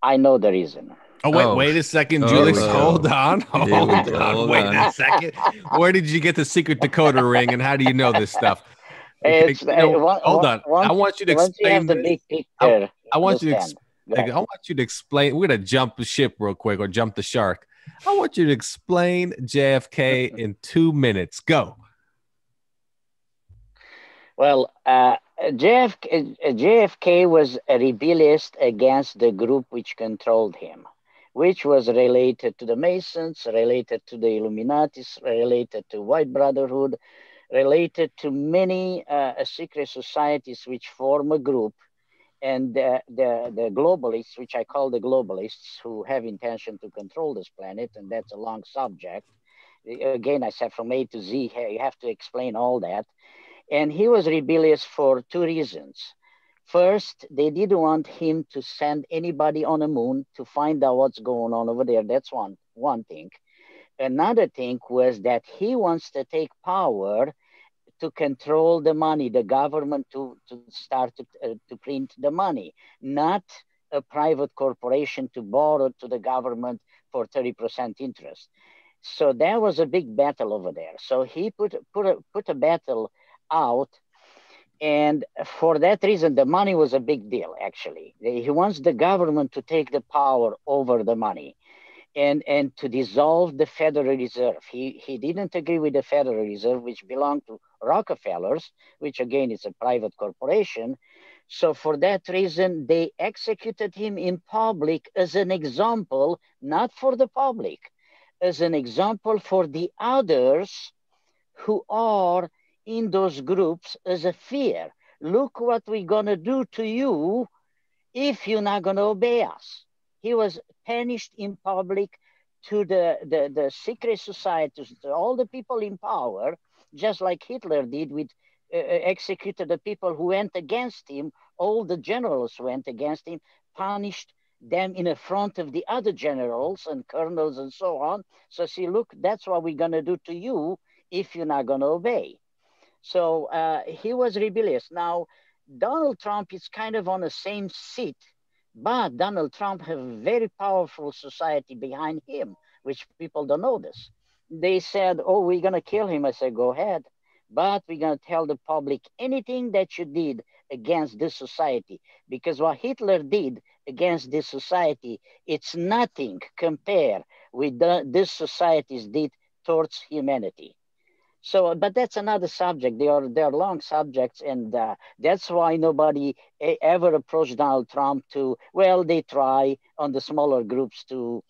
I know the reason. Oh, wait, oh. wait a second, oh, Julius. No. Hold on. Hold on. Hold wait on. a second. Where did you get the secret decoder ring and how do you know this stuff? Okay, it's, no, uh, one, hold on. Once, I want you to explain. You the big picture, I, I, want you to, right. I want you to explain. We're going to jump the ship real quick or jump the shark. I want you to explain J F K in two minutes. Go. Well, uh, J F K, J F K was a rebellious against the group which controlled him, which was related to the Masons, related to the Illuminati, related to White Brotherhood, related to many uh, secret societies which form a group, and uh, the, the globalists, which I call the globalists, who have intention to control this planet, and that's a long subject. Again, I said from A to Z, you have to explain all that. And he was rebellious for two reasons. First, they didn't want him to send anybody on the moon to find out what's going on over there. That's one, one thing. Another thing was that he wants to take power to control the money, the government to, to start to, uh, to print the money, not a private corporation to borrow to the government for thirty percent interest. So there was a big battle over there. So he put, put, a, put a battle out, and for that reason the money was a big deal. Actually, he wants the government to take the power over the money and and to dissolve the Federal Reserve. He he didn't agree with the Federal Reserve, which belonged to Rockefellers, which again is a private corporation, So for that reason, they executed him in public as an example, not for the public, as an example for the others who are in those groups as a fear. Look what we're going to do to you if you're not going to obey us. He was punished in public to the, the, the secret societies, to all the people in power, just like Hitler did with uh, executed the people who went against him. All the generals went against him, punished them in the front of the other generals and colonels and so on. So see, look, that's what we're going to do to you if you're not going to obey. So uh, he was rebellious. Now, Donald Trump is kind of on the same seat, but Donald Trump has a very powerful society behind him, which people don't notice. They said, oh, we're going to kill him. I said, go ahead. But we're going to tell the public anything that you did against this society, because what Hitler did against this society, it's nothing compared with the, this society's did towards humanity. So, but that's another subject. They are, they are long subjects, and uh, that's why nobody ever approached Donald Trump to, well, they try on the smaller groups to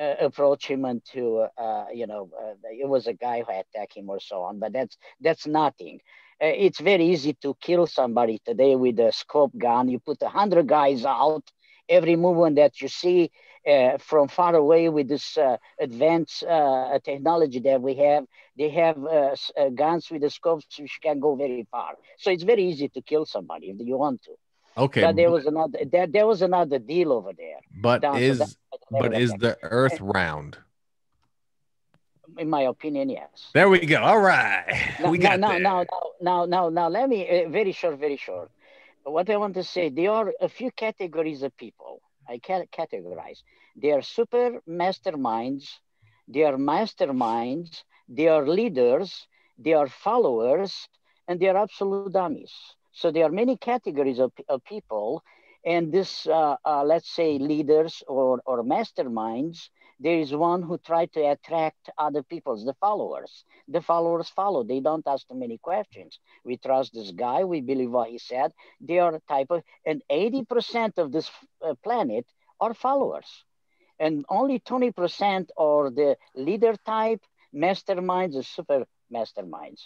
uh, approach him and to, uh, you know, uh, it was a guy who attacked him or so on, but that's, that's nothing. Uh, it's very easy to kill somebody today with a scope gun. You put a hundred guys out, every movement that you see uh, from far away with this uh, advanced uh, technology that we have, they have uh, uh, guns with the scopes which can go very far. So it's very easy to kill somebody if you want to. Okay. But there was another, there, there was another deal over there. But is, that, but is the earth round? In my opinion, yes. There we go. All right. Now, we got now, there. Now, now, now, now, let me, uh, very short, very short. What I want to say, there are a few categories of people. I can categorize. They are super masterminds. They are masterminds. They are leaders. They are followers. And they are absolute dummies. So there are many categories of, of people. And this, uh, uh, let's say, leaders or, or masterminds, there is one who tried to attract other people's, the followers. The followers follow. They don't ask too many questions. We trust this guy. We believe what he said. They are a type of, and eighty percent of this uh, planet are followers. And only twenty percent are the leader type, masterminds, and super masterminds.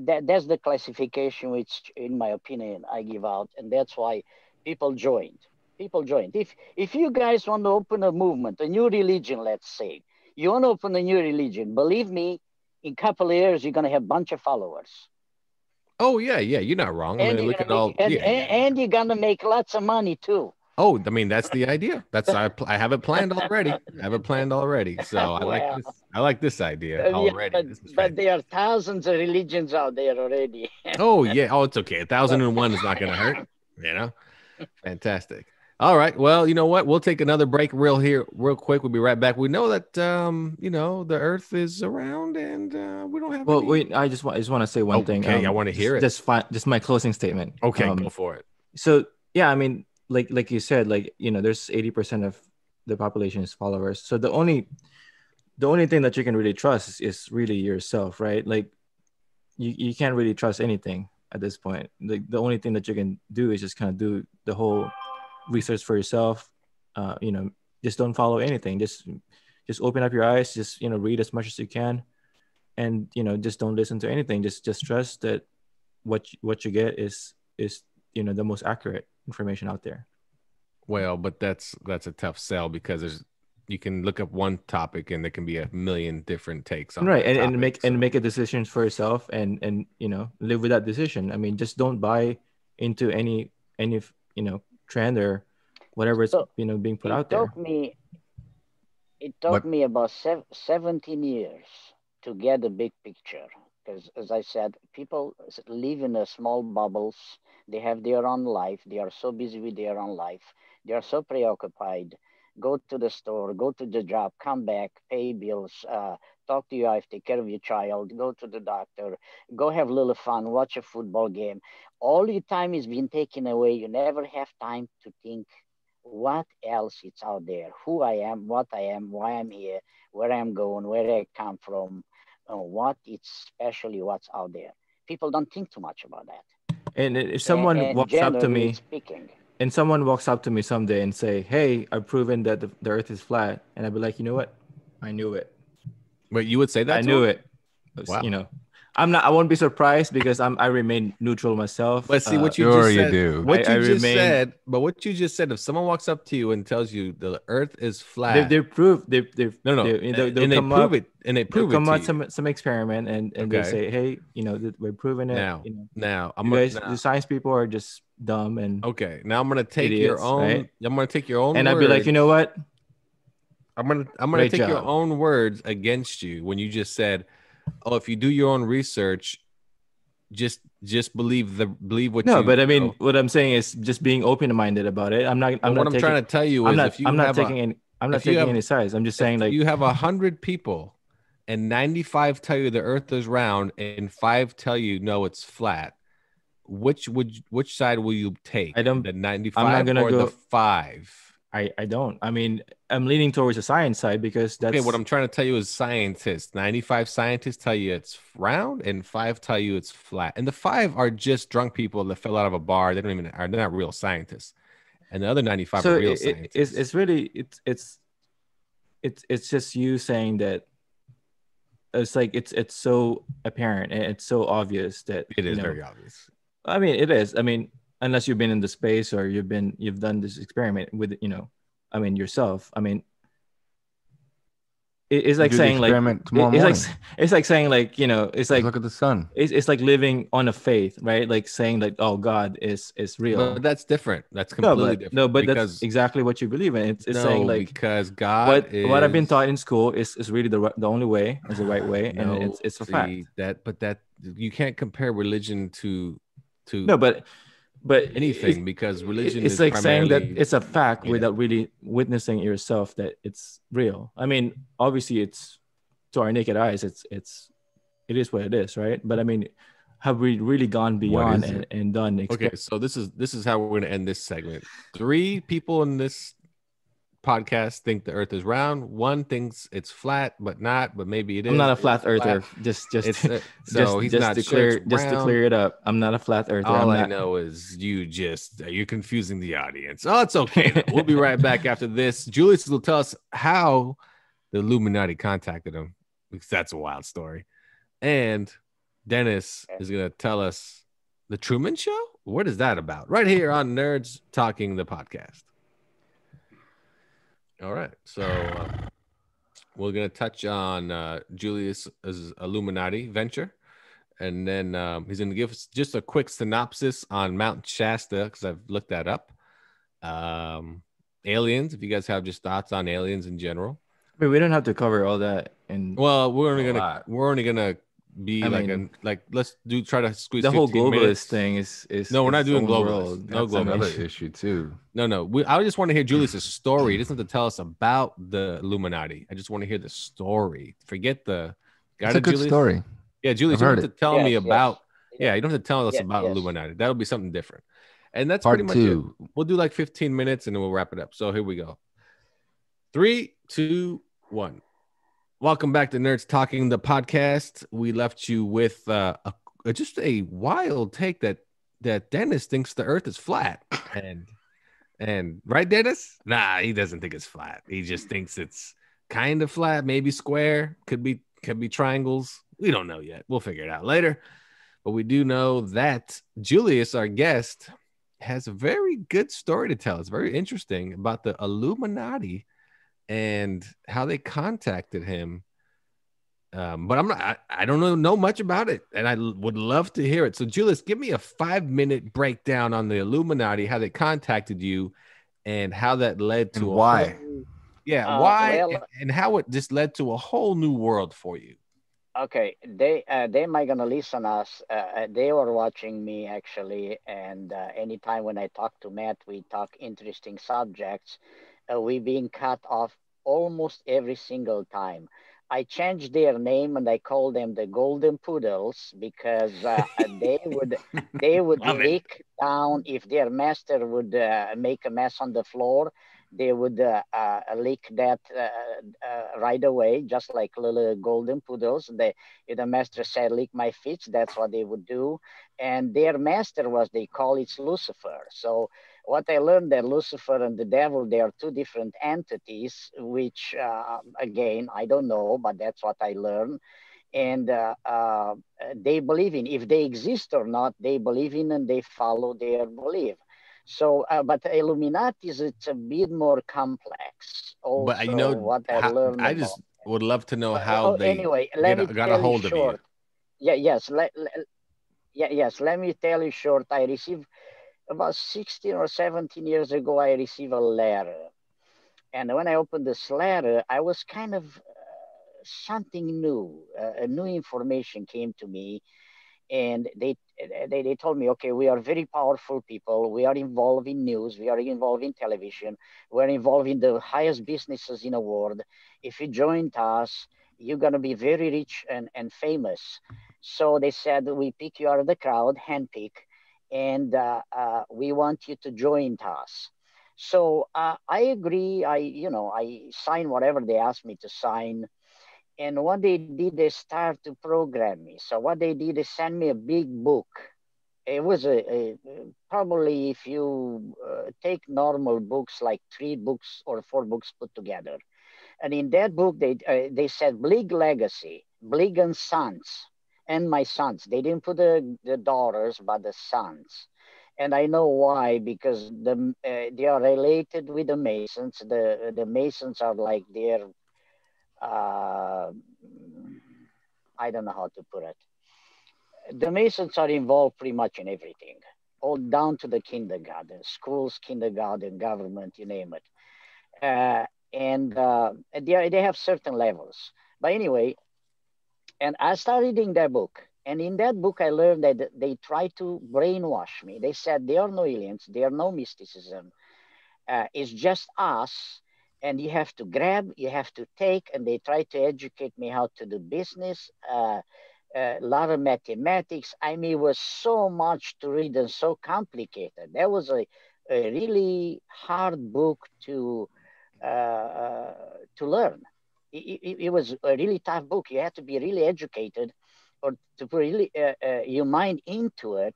That, that's the classification which, in my opinion, I give out. And that's why people joined. People joined. If if you guys want to open a movement, a new religion, let's say, you want to open a new religion, believe me, in a couple of years, you're going to have a bunch of followers. Oh, yeah, yeah. You're not wrong. And, I mean, look at make, all, and, yeah. and, and you're going to make lots of money, too. Oh, I mean, that's the idea. That's I, I have it planned already. I have it planned already. So I well, like this. I like this idea already. Yeah, but, this but there are thousands of religions out there already. Oh, yeah. Oh, it's okay. A thousand and one is not going to hurt. You know? Fantastic. All right. Well, you know what? We'll take another break real here, real quick. We'll be right back. We know that, um, you know, the earth is around and uh, we don't have. Well, any... wait, I just want, I just want to say one okay, thing. Um, I want to hear just, it. Just, just my closing statement. Okay, um, go for it. So, yeah, I mean, like like you said, like, you know, there's eighty percent of the population is followers. So the only the only thing that you can really trust is, is really yourself, right? Like, you, you can't really trust anything at this point. Like, the only thing that you can do is just kind of do the whole research for yourself, uh, you know, just don't follow anything. Just, just open up your eyes, just, you know, read as much as you can, and, you know, just don't listen to anything. Just, just trust that what, you, what you get is, is, you know, the most accurate information out there. Well, but that's, that's a tough sell, because there's, you can look up one topic and there can be a million different takes on it. Right. And, topic, and make, so. and make a decision for yourself and, and, you know, live with that decision. I mean, just don't buy into any, any, you know, trend or whatever it's so, you know, being put out there. Me, it took what? me about sev seventeen years to get a big picture, because as I said, people live in a small bubbles. They have their own life. They are so busy with their own life. They are so preoccupied. Go to the store, go to the job, come back, pay bills, uh, talk to your wife, take care of your child, go to the doctor, go have a little fun, watch a football game. All your time is being taken away. You never have time to think what else is out there, who I am, what I am, why I'm here, where I'm going, where I come from, uh, what it's especially what's out there. People don't think too much about that. And if someone and, and walks up to me, speaking. and someone walks up to me someday and say, "Hey, I've proven that the, the Earth is flat," and I'd be like, "You know what? I knew it." Wait, you would say that? I knew it. it. Wow. You know, I'm not. I won't be surprised because I'm. I remain neutral myself. But see what you uh, just sure said. You do. What I, you I just remain, said. But what you just said. If someone walks up to you and tells you the Earth is flat, they, they prove. They they no no. They, they, they'll, they'll and come they prove up, it. And they prove it. Come out some some experiment and and okay. they say, "Hey, you know, we're proving it." Now, you know, now, I'm you guys, now. the science people are just dumb and okay. Now I'm gonna take idiots, your own. Right? I'm gonna take your own. And word. I'd be like, you know what? I'm gonna I'm gonna Great take job. your own words against you when you just said, "Oh, if you do your own research, just just believe the believe what." No, you but I mean, know. what I'm saying is just being open-minded about it. I'm not. I'm and not what taking, I'm trying to tell you I'm is, not, if you I'm not taking a, any. I'm not taking have, any sides. I'm just saying, like, you have a hundred people, and ninety-five tell you the Earth is round, and five tell you no, it's flat. Which would which side will you take? I don't. The ninety-five or go, the five. I, I don't. I mean, I'm leaning towards the science side because that's... Okay, what I'm trying to tell you is scientists. ninety-five scientists tell you it's round and five tell you it's flat. And the five are just drunk people that fell out of a bar. They don't even... They're not real scientists. And the other ninety-five so are real it, scientists. It's, it's really... It's, it's it's it's just you saying that it's like it's it's so apparent and it's so obvious that... It is you know, very obvious. I mean, it is. I mean... Unless you've been in the space or you've been you've done this experiment with you know, I mean yourself. I mean, it, it's like saying like it's morning. like it's like saying like you know it's like look at the sun. It's it's like living on a faith, right? Like saying like oh God is is real. No, that's different. That's completely no, but, different. No, but because, that's exactly what you believe in. It's, it's no, saying like because God. What is... what I've been taught in school is is really the the only way is the right way, no, and it's it's a see, fact. That but that you can't compare religion to to no, but. But anything it, because religion it's is like saying that it's a fact yeah. without really witnessing yourself that it's real. I mean, obviously, it's to our naked eyes, it's it's it is what it is, right? But I mean, have we really gone beyond and, and done? Okay, so this is this is how we're going to end this segment. Three people in this podcast think the Earth is round. One thinks it's flat, but not. But maybe it is. I'm not a flat it's earther. Flat. Just, just, it's a, so just, he's just not to sure clear, just to clear it up. I'm not a flat earther. All I'm I not... know is you just uh, you're confusing the audience. Oh, it's okay. We'll be right back after this. Julius will tell us how the Illuminati contacted him because that's a wild story. And Dennis is gonna tell us the Truman Show. What is that about? Right here on Nerds Talking, the podcast. All right, so uh, we're going to touch on uh, Julius's Illuminati venture, and then um, he's going to give us just a quick synopsis on Mount Shasta, because I've looked that up. Um, aliens, if you guys have just thoughts on aliens in general. I mean, we don't have to cover all that. In well, we're only going to we're only going to be I like mean, a, like let's do try to squeeze the whole globalist minutes. thing is is no we're not doing globalist. No globalist. Another issue too. No, no. We, I just want to hear Julius's story. He doesn't have to tell us about the Illuminati. I just want to hear the story. Forget the. Got a good Julius? story. Yeah, Julius, you don't have to tell yes, me about. Yes. Yeah, you don't have to tell us yes, about yes. Illuminati. That'll be something different. And that's Part pretty much two. it. We'll do like fifteen minutes and then we'll wrap it up. So here we go. Three, two, one. Welcome back to Nerds Talking, the podcast. We left you with uh, a, just a wild take that that Dennis thinks the Earth is flat, and and right, Dennis? Nah, he doesn't think it's flat. He just thinks it's kind of flat, maybe square, could be could be triangles. We don't know yet. We'll figure it out later. But we do know that Julius, our guest, has a very good story to tell. It's very interesting about the Illuminati and how they contacted him, um, but I'm not. I, I don't know, know much about it, and I would love to hear it. So, Julius, give me a five-minute breakdown on the Illuminati, how they contacted you, and how that led to and a why. Whole, yeah, uh, why, well, and, and how it just led to a whole new world for you. Okay, they uh, they might gonna listen us. Uh, they were watching me actually, and uh, anytime when I talk to Matt, we talk interesting subjects. Uh, we've been cut off almost every single time. I changed their name and I called them the Golden Poodles because uh, they would they would leak down if their master would uh, make a mess on the floor. they would uh, uh, lick that uh, uh, right away, just like little golden poodles. They, if the master said, lick my feet, that's what they would do. And their master was, they call it Lucifer. So what I learned that Lucifer and the devil, they are two different entities, which, uh, again, I don't know, but that's what I learned. And uh, uh, they believe in, if they exist or not, they believe in and they follow their belief. So, uh, but Illuminati is it's a bit more complex. Also, but I know what I how, learned. I just about. would love to know how oh, they anyway, let get, me got a hold of you. Yeah, yes, let, let, yeah, yes. Let me tell you short. I received about sixteen or seventeen years ago. I received a letter, and when I opened this letter, I was kind of uh, something new. Uh, new information came to me. And they, they they told me, okay, we are very powerful people. We are involved in news. We are involved in television. We're involved in the highest businesses in the world. If you join us, you're going to be very rich and, and famous. So they said, we pick you out of the crowd, handpick, and uh, uh, we want you to join us. So uh, I agree. I, you know, I sign whatever they asked me to sign. And what they did, they start to program me. So what they did, they sent me a big book. It was a, a probably, if you uh, take normal books, like three books or four books put together. And in that book, they uh, they said Bleig Legacy, Bleig and Sons, and my sons. They didn't put the, the daughters, but the sons. And I know why, because the uh, they are related with the Masons. The, the Masons are like their... Uh, I don't know how to put it. The Masons are involved pretty much in everything, all down to the kindergarten, schools, kindergarten, government, you name it. Uh, and uh, they, are, they have certain levels. But anyway, and I started reading that book. And in that book, I learned that they tried to brainwash me. They said, there are no aliens, there are no mysticism. Uh, it's just us. And you have to grab, you have to take, and they try to educate me how to do business, uh, a lot of mathematics. I mean, it was so much to read and so complicated. That was a, a really hard book to uh, to learn. It, it, it was a really tough book. You had to be really educated or to put really uh, uh, your mind into it.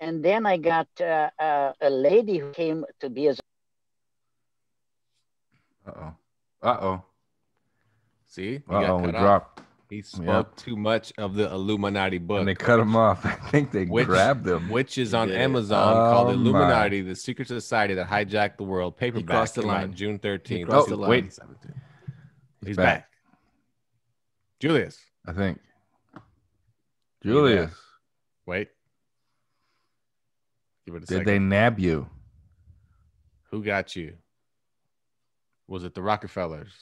And then I got uh, uh, a lady who came to be as Uh-oh. Uh-oh. See? He Uh-oh, got cut dropped. He spoke yep. too much of the Illuminati book. And they cut him off. I think they which, grabbed him. Which is on yeah. Amazon oh, called Illuminati, my. The Secret Society That Hijacked the World. Paperback. He crossed the line June thirteenth. Oh, the line. Wait. He's back. back. Julius. I think. Julius. Wait. Give it a Did second. They nab you? Who got you? Was it the Rockefellers,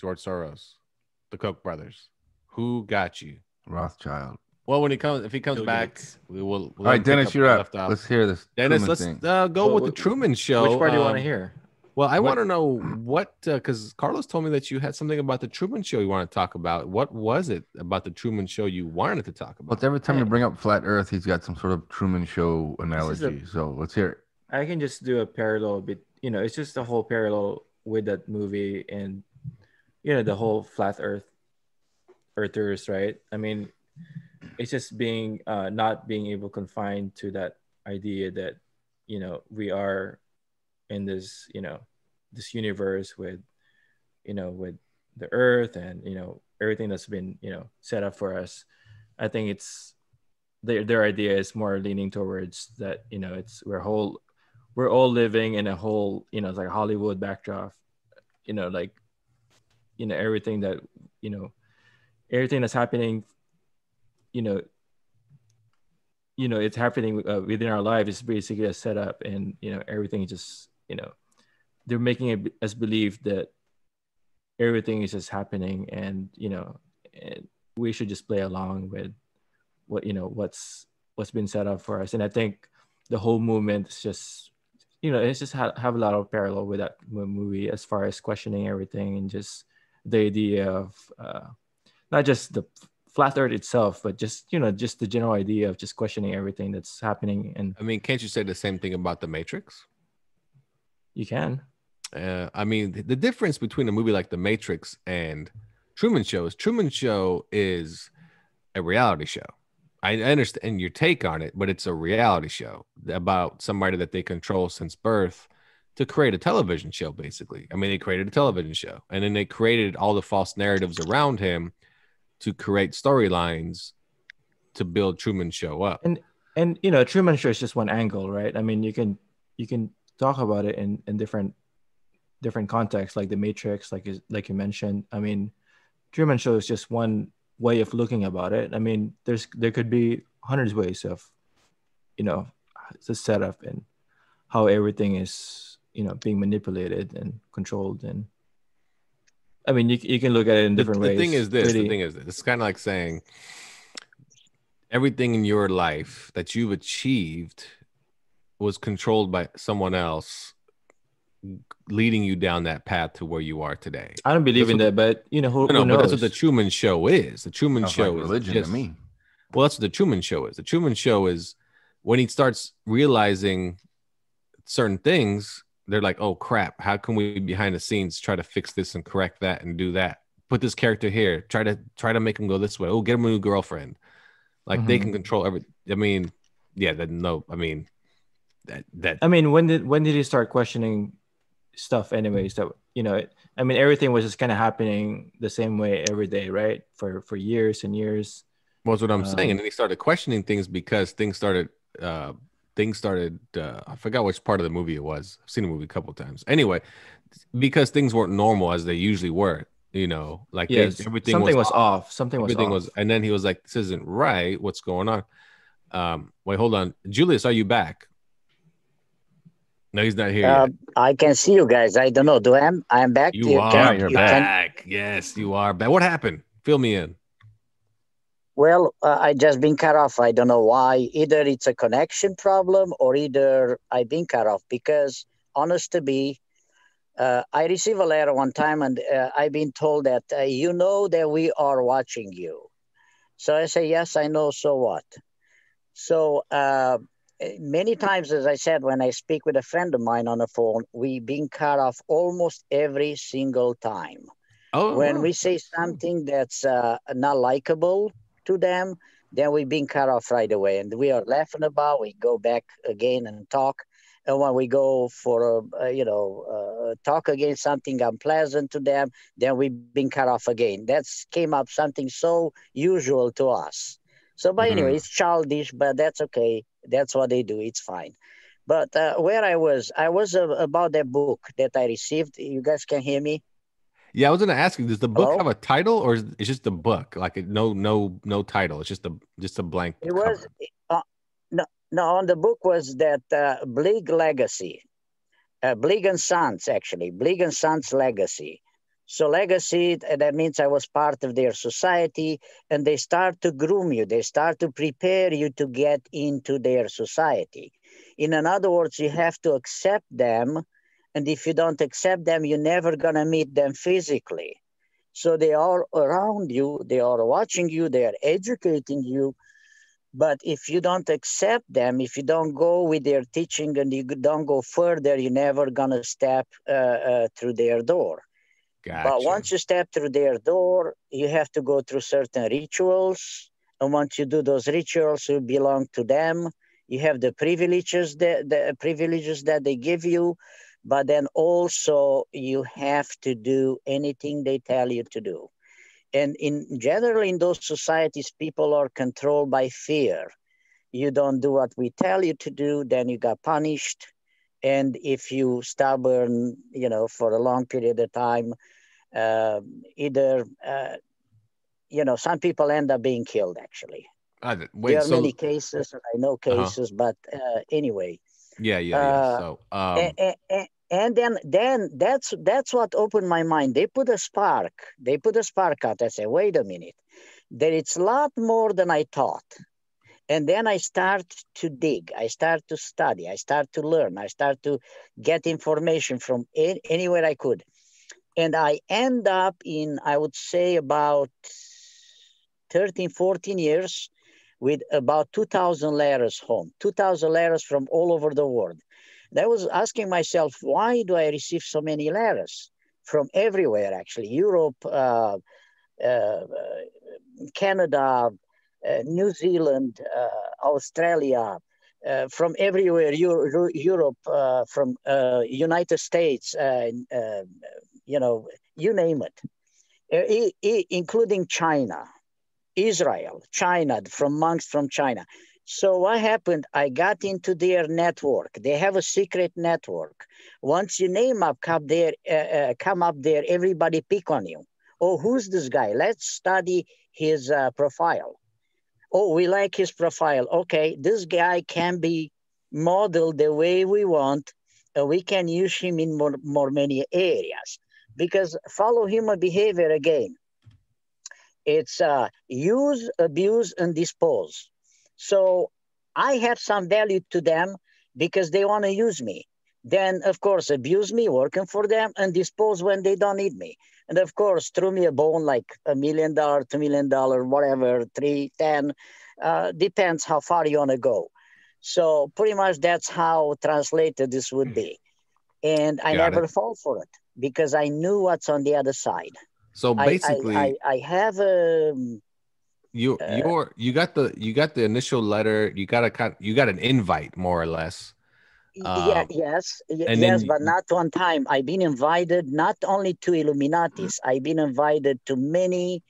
George Soros, the Koch brothers? Who got you? Rothschild. Well, when he comes, if he comes He'll back, we will. We'll All right, Dennis, you're up. Off. Let's hear this. Dennis, Truman let's uh, go well, with what, the Truman Show. Which part um, do you want to hear? Well, I want to know what, because uh, Carlos told me that you had something about the Truman Show you want to talk about. What was it about the Truman Show you wanted to talk about? Well, every time yeah. you bring up Flat Earth, he's got some sort of Truman Show analogy. A, so let's hear it. I can just do a parallel a bit. You know, it's just a whole parallel with that movie and, you know, the whole flat earth earthers, right? I mean, it's just being, uh, not being able confined to that idea that, you know, we are in this, you know, this universe with, you know, with the earth and, you know, everything that's been, you know, set up for us. I think it's, their, their idea is more leaning towards that, you know, it's, we're whole, we're all living in a whole, you know, it's like Hollywood backdrop, you know, like, you know, everything that, you know, everything that's happening, you know, you know, it's happening uh, within our lives is basically a setup, and, you know, everything is just, you know, they're making us believe that everything is just happening, and, you know, and we should just play along with what, you know, what's, what's been set up for us. And I think the whole movement is just, you know, it's just ha have a lot of parallel with that movie as far as questioning everything and just the idea of uh, not just the flat earth itself, but just, you know, just the general idea of just questioning everything that's happening. And I mean, can't you say the same thing about The Matrix? You can. Uh, I mean, the, the difference between a movie like The Matrix and Truman Show is Truman Show is a reality show. I understand your take on it, but it's a reality show about somebody that they control since birth to create a television show, basically. I mean, they created a television show, and then they created all the false narratives around him to create storylines to build Truman Show up. And, and you know, Truman Show is just one angle, right? I mean, you can you can talk about it in, in different different contexts, like The Matrix, like, like you mentioned. I mean, Truman Show is just one way of looking about it. I mean, there's there could be hundreds of ways of, you know, the setup and how everything is, you know, being manipulated and controlled. And I mean, you, you can look at it in different the, the ways. The thing is this, really. the thing is this, it's kind of like saying everything in your life that you've achieved was controlled by someone else leading you down that path to where you are today. I don't believe that's in that, but you know, who, no, who knows? But that's what the Truman Show is. The Truman that's Show like religion is religion to me. Well, that's what the Truman Show is. The Truman Show is when he starts realizing certain things, they're like, "Oh crap! How can we behind the scenes try to fix this and correct that and do that? Put this character here. Try to try to make him go this way. Oh, get him a new girlfriend." Like mm-hmm. they can control every. I mean, yeah. That, no, I mean that that. I mean, when did when did he start questioning stuff anyways? That, you know, it, I mean, everything was just kind of happening the same way every day, right? For for years and years. Well, that's what I'm um, saying. And then he started questioning things because things started, uh, things started, uh, I forgot which part of the movie it was. I've seen the movie a couple of times. Anyway, because things weren't normal as they usually were, you know, like yes, they, everything something was, was off. off. Something was everything off. was, and then he was like, this isn't right. What's going on? Um, wait, hold on. Julius, are you back? No, he's not here. Uh, I can see you guys. I don't know. Do I am? I am back. You, you are. Can, you're you back. Can... Yes, you are back. What happened? Fill me in. Well, uh, I just been cut off. I don't know why. Either it's a connection problem or either I've been cut off because, honest to be, uh, I received a letter one time and uh, I've been told that, uh, you know that we are watching you. So I say, yes, I know. So what? So... Uh, Many times, as I said, when I speak with a friend of mine on the phone, we've been cut off almost every single time. Oh, when wow. we say something that's uh, not likable to them, then we've been cut off right away. And we are laughing about, we go back again and talk. And when we go for, uh, you know, uh, talk again, something unpleasant to them, then we've been cut off again. That's came up something so usual to us. So, but mm-hmm. anyway, it's childish, but that's okay. That's what they do. It's fine. But uh, where I was, I was uh, about that book that I received. You guys can hear me? Yeah, I was going to ask you, does the book Hello? have a title or is it just a book? Like no, no, no title. It's just a, just a blank. It cover. was, uh, no, no, on the book was that uh, Bleig Legacy, uh, Bleig and Sons, actually, Bleig and Sons Legacy. So legacy, that means I was part of their society, and they start to groom you. They start to prepare you to get into their society. In other words, you have to accept them, and if you don't accept them, you're never going to meet them physically. So they are around you, they are watching you, they are educating you, but if you don't accept them, if you don't go with their teaching and you don't go further, you're never going to step uh, uh, through their door. Gotcha. But once you step through their door, you have to go through certain rituals. And once you do those rituals, you belong to them. You have the privileges that, the privileges that they give you. But then also you have to do anything they tell you to do. And in general, in those societies, people are controlled by fear. You don't do what we tell you to do, then you got punished. And if you stubborn, you know, for a long period of time, uh, either, uh, you know, some people end up being killed, actually. Uh, wait, there are so, many cases, and I know cases, uh-huh. but uh, anyway. Yeah, yeah, uh, yeah. So, um... and, and, and then then that's, that's what opened my mind. They put a spark. They put a spark out. I said, wait a minute. There it's a lot more than I thought. And then I start to dig, I start to study, I start to learn, I start to get information from any, anywhere I could. And I end up in, I would say about thirteen, fourteen years with about two thousand letters home, two thousand letters from all over the world. I was asking myself, why do I receive so many letters from everywhere, actually? Europe, uh, uh, Canada, uh, New Zealand, uh, Australia, uh, from everywhere, Euro Europe, uh, from uh, United States, uh, uh, you know, you name it, I I including China, Israel, China, from monks from China. So what happened, I got into their network. They have a secret network. Once your name up come, there, uh, uh, come up there, everybody pick on you. Oh, who's this guy? Let's study his uh, profile. Oh, we like his profile. Okay, this guy can be modeled the way we want. Uh, we can use him in more, more many areas. Because follow human behavior again. It's uh, use, abuse, and dispose. So I have some value to them because they want to use me. Then, of course, abuse me working for them and dispose when they don't need me. And, of course, threw me a bone like a million dollar, two million dollar, whatever, three, ten. Uh, depends how far you want to go. So pretty much that's how translated this would be. And I Got never it. fall for it because I knew what's on the other side. So basically, I, I, I, I have a you uh, you're you got the you got the initial letter. You got a you got an invite more or less. Um, yeah. Yes. And yes. Then, but not one time. I've been invited not only to Illuminatis. I've been invited to many,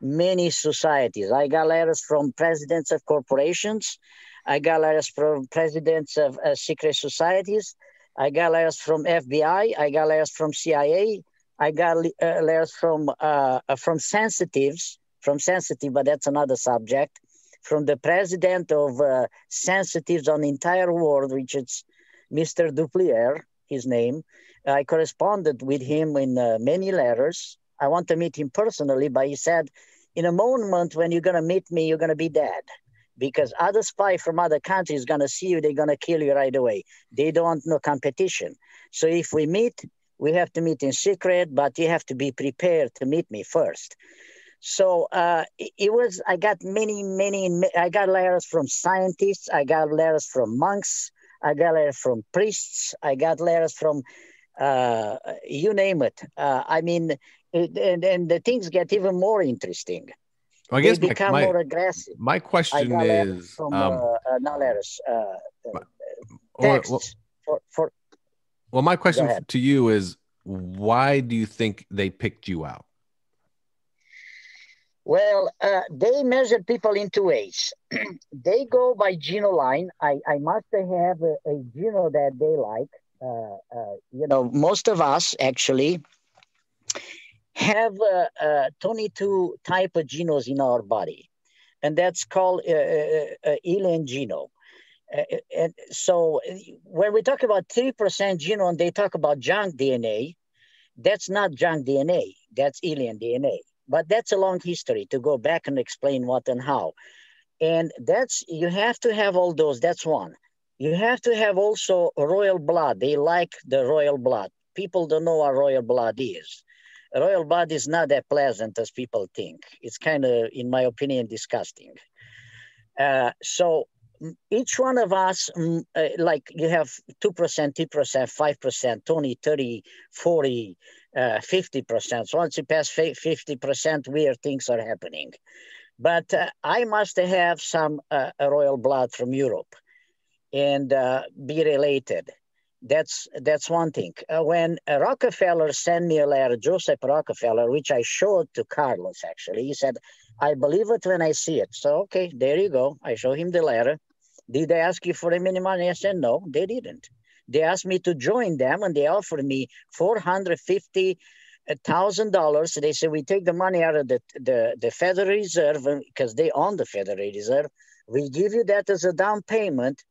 many societies. I got letters from presidents of corporations. I got letters from presidents of uh, secret societies. I got letters from F B I. I got letters from C I A. I got uh, letters from uh, from sensitives, from sensitive, but that's another subject, from the president of uh, sensitives on the entire world, which is Mister Duplier, his name. I corresponded with him in uh, many letters. I want to meet him personally, but he said, in a moment when you're going to meet me, you're going to be dead. Because other spy from other countries going to see you, they're going to kill you right away. They don't want no competition. So if we meet, we have to meet in secret, but you have to be prepared to meet me first. So uh, it, it was, I got many, many, I got letters from scientists. I got letters from monks. I got letters from priests. I got letters from, uh, you name it. Uh, I mean, it, and, and the things get even more interesting. Well, I guess they become my, my, more aggressive. My question I got is... From, um, uh, not letters, uh, texts or, well, for... for Well, my question to you is, why do you think they picked you out? Well, uh, they measure people in two ways. They go by genome line. I, I must have a, a genome that they like. Uh, uh, you know, most of us actually have uh, uh, twenty-two type of genomes in our body, and that's called uh, uh, uh, alien genome. Uh, and so when we talk about three percent genome, they talk about junk D N A. That's not junk D N A. That's alien D N A. But that's a long history to go back and explain what and how. And that's, you have to have all those. That's one. You have to have also royal blood. They like the royal blood. People don't know what royal blood is. Royal blood is not that pleasant as people think. It's kind of, in my opinion, disgusting. Uh, so... Each one of us, uh, like you have two percent, three percent, five percent, twenty, thirty, forty, uh, fifty percent. So once you pass fifty percent, weird things are happening. But uh, I must have some uh, royal blood from Europe and uh, be related. That's, that's one thing. Uh, when Rockefeller sent me a letter, Joseph Rockefeller, which I showed to Carlos, actually, he said, I believe it when I see it. So, okay, there you go. I show him the letter. Did they ask you for any money? I said, no, they didn't. They asked me to join them, and they offered me four hundred fifty thousand dollars. They said, we take the money out of the, the, the Federal Reserve because they own the Federal Reserve. We give you that as a down payment.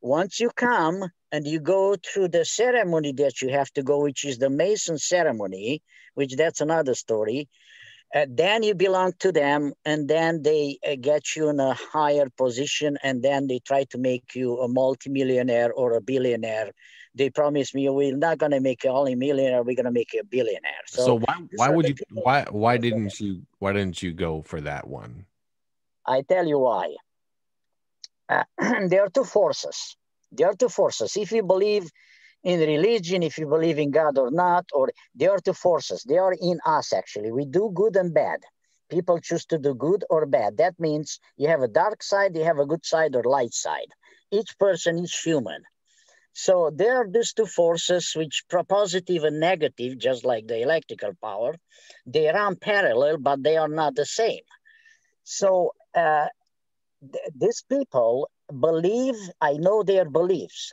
Once you come and you go through the ceremony that you have to go, which is the Mason ceremony, which that's another story, Uh, then you belong to them, and then they uh, get you in a higher position, and then they try to make you a multimillionaire or a billionaire. They promise me, we're not going to make you only a millionaire; we're going to make you a billionaire. So, so why why would you people. why why didn't you why didn't you go for that one? I tell you why. Uh, there are two forces. There are two forces. If you believe in religion, if you believe in God or not, or there are two forces. They are in us, actually. We do good and bad. People choose to do good or bad. That means you have a dark side, you have a good side or light side. Each person is human. So there are these two forces which are positive and negative, just like the electrical power. They run parallel, but they are not the same. So uh, th these people believe, I know their beliefs.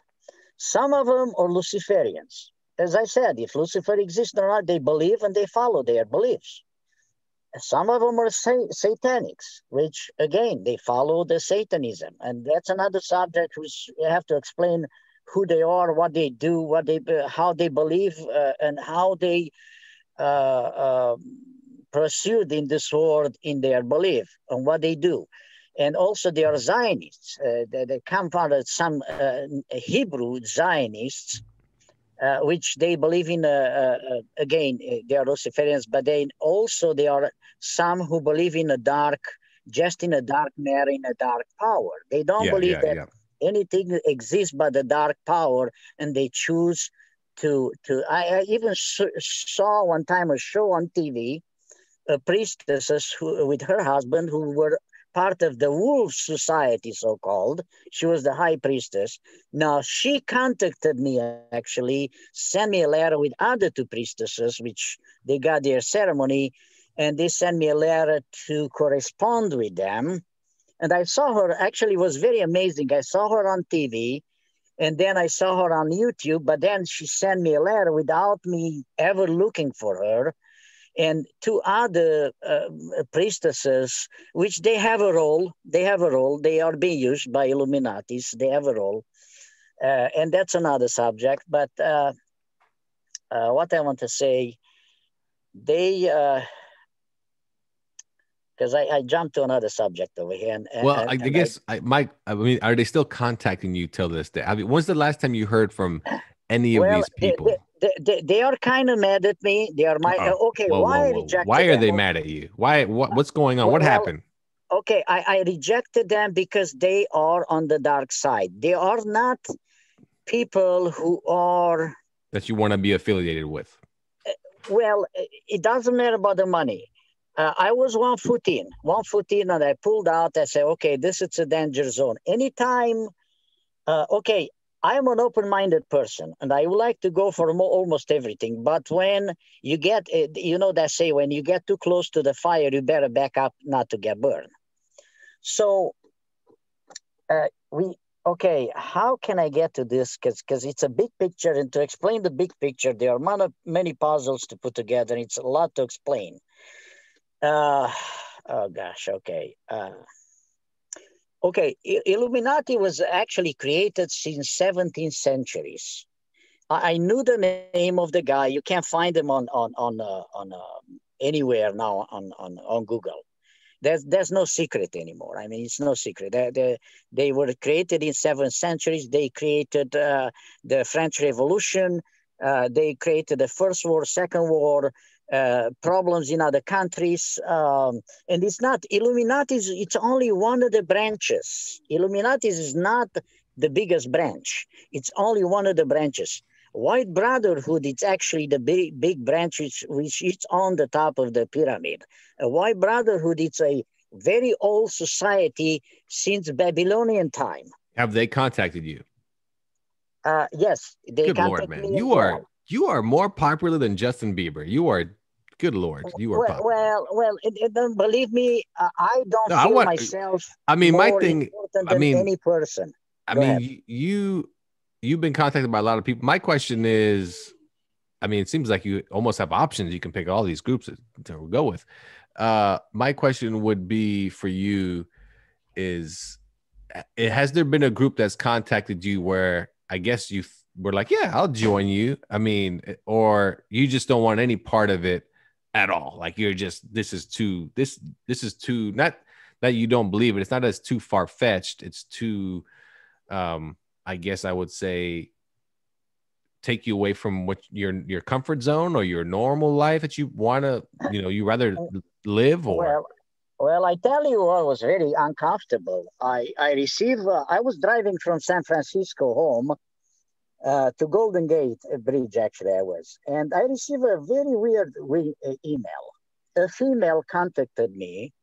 Some of them are Luciferians. As I said, if Lucifer exists or not, they believe and they follow their beliefs. Some of them are sa satanics, which, again, they follow the Satanism. And that's another subject which you have to explain who they are, what they do, what they, how they believe, uh, and how they uh, uh, pursued in this world in their belief and what they do. And also they are Zionists. Uh, they, they come from some uh, Hebrew Zionists, uh, which they believe in, uh, uh, again, they are Luciferians, but they also they are some who believe in a dark, just in a dark matter, in a dark power. They don't yeah, believe yeah, that yeah. anything exists but the dark power, and they choose to, to I, I even saw one time a show on T V, a priestess who, with her husband who were part of the Wolf Society, so-called. She was the high priestess. Now, she contacted me, actually, sent me a letter with other two priestesses, which they got their ceremony, and they sent me a letter to correspond with them. And I saw her, actually, it was very amazing. I saw her on T V, and then I saw her on YouTube, but then she sent me a letter without me ever looking for her. And two other uh, priestesses, which they have a role. They have a role. They are being used by Illuminatis. They have a role. Uh, and that's another subject. But uh, uh, what I want to say, they, because uh, I, I jumped to another subject over here. And, well, and, I and guess, I, I, Mike, I mean, are they still contacting you till this day? I mean, when's the last time you heard from any of well, these people? They, they, They, they are kind of mad at me. They are my oh, okay. Whoa, why whoa, whoa. I rejected Why are they them? mad at you? Why? What, what's going on? Well, what happened? Okay, I, I rejected them because they are on the dark side. They are not people who are that you want to be affiliated with. Well, it doesn't matter about the money. Uh, I was one foot in, one foot in, and I pulled out. I said, okay, this is a danger zone. Anytime, uh, okay. I'm an open-minded person, and I would like to go for more, almost everything. But when you get, you know, they say when you get too close to the fire, you better back up not to get burned. So uh, we, okay, how can I get to this? Because it's a big picture, and to explain the big picture, there are many puzzles to put together. It's a lot to explain. Uh, oh, gosh, okay. Uh, Okay, Illuminati was actually created since seventeenth centuries. I knew the name of the guy. You can't find him on on on uh, on uh, anywhere now on on on Google. There's there's no secret anymore. I mean, it's no secret. They they, they were created in seventh centuries. They created uh, the French Revolution. Uh, they created the First War, Second War. Uh, problems in other countries, um, and it's not Illuminati. It's only one of the branches. Illuminati is not the biggest branch. It's only one of the branches. White Brotherhood, it's actually the big, big branch which, which it's on the top of the pyramid. Uh, White Brotherhood, it's a very old society since Babylonian time. Have they contacted you? Uh, yes, they Good contacted Lord, man. me. You are. You are more popular than Justin Bieber. You are, good Lord, you are well, popular. Well, well, it, it, don't believe me. Uh, I don't no, feel I want, myself. I mean, more my thing. I mean, any person. I Go mean, ahead. you you've been contacted by a lot of people. My question is, I mean, it seems like you almost have options. You can pick all these groups to go with. Uh, my question would be for you: is has there been a group that's contacted you where I guess you? We're like, yeah, I'll join you. I mean, or you just don't want any part of it at all. Like you're just, this is too, this, this is too, not that you don't believe it. It's not as too far-fetched. It's too, um, I guess I would say, take you away from what your, your comfort zone or your normal life that you want to, you know, you rather live or. Well, Well, I tell you, I was very uncomfortable. I, I received, uh, I was driving from San Francisco home uh, to Golden Gate Bridge, actually, I was. And I received a very weird re- email. A female contacted me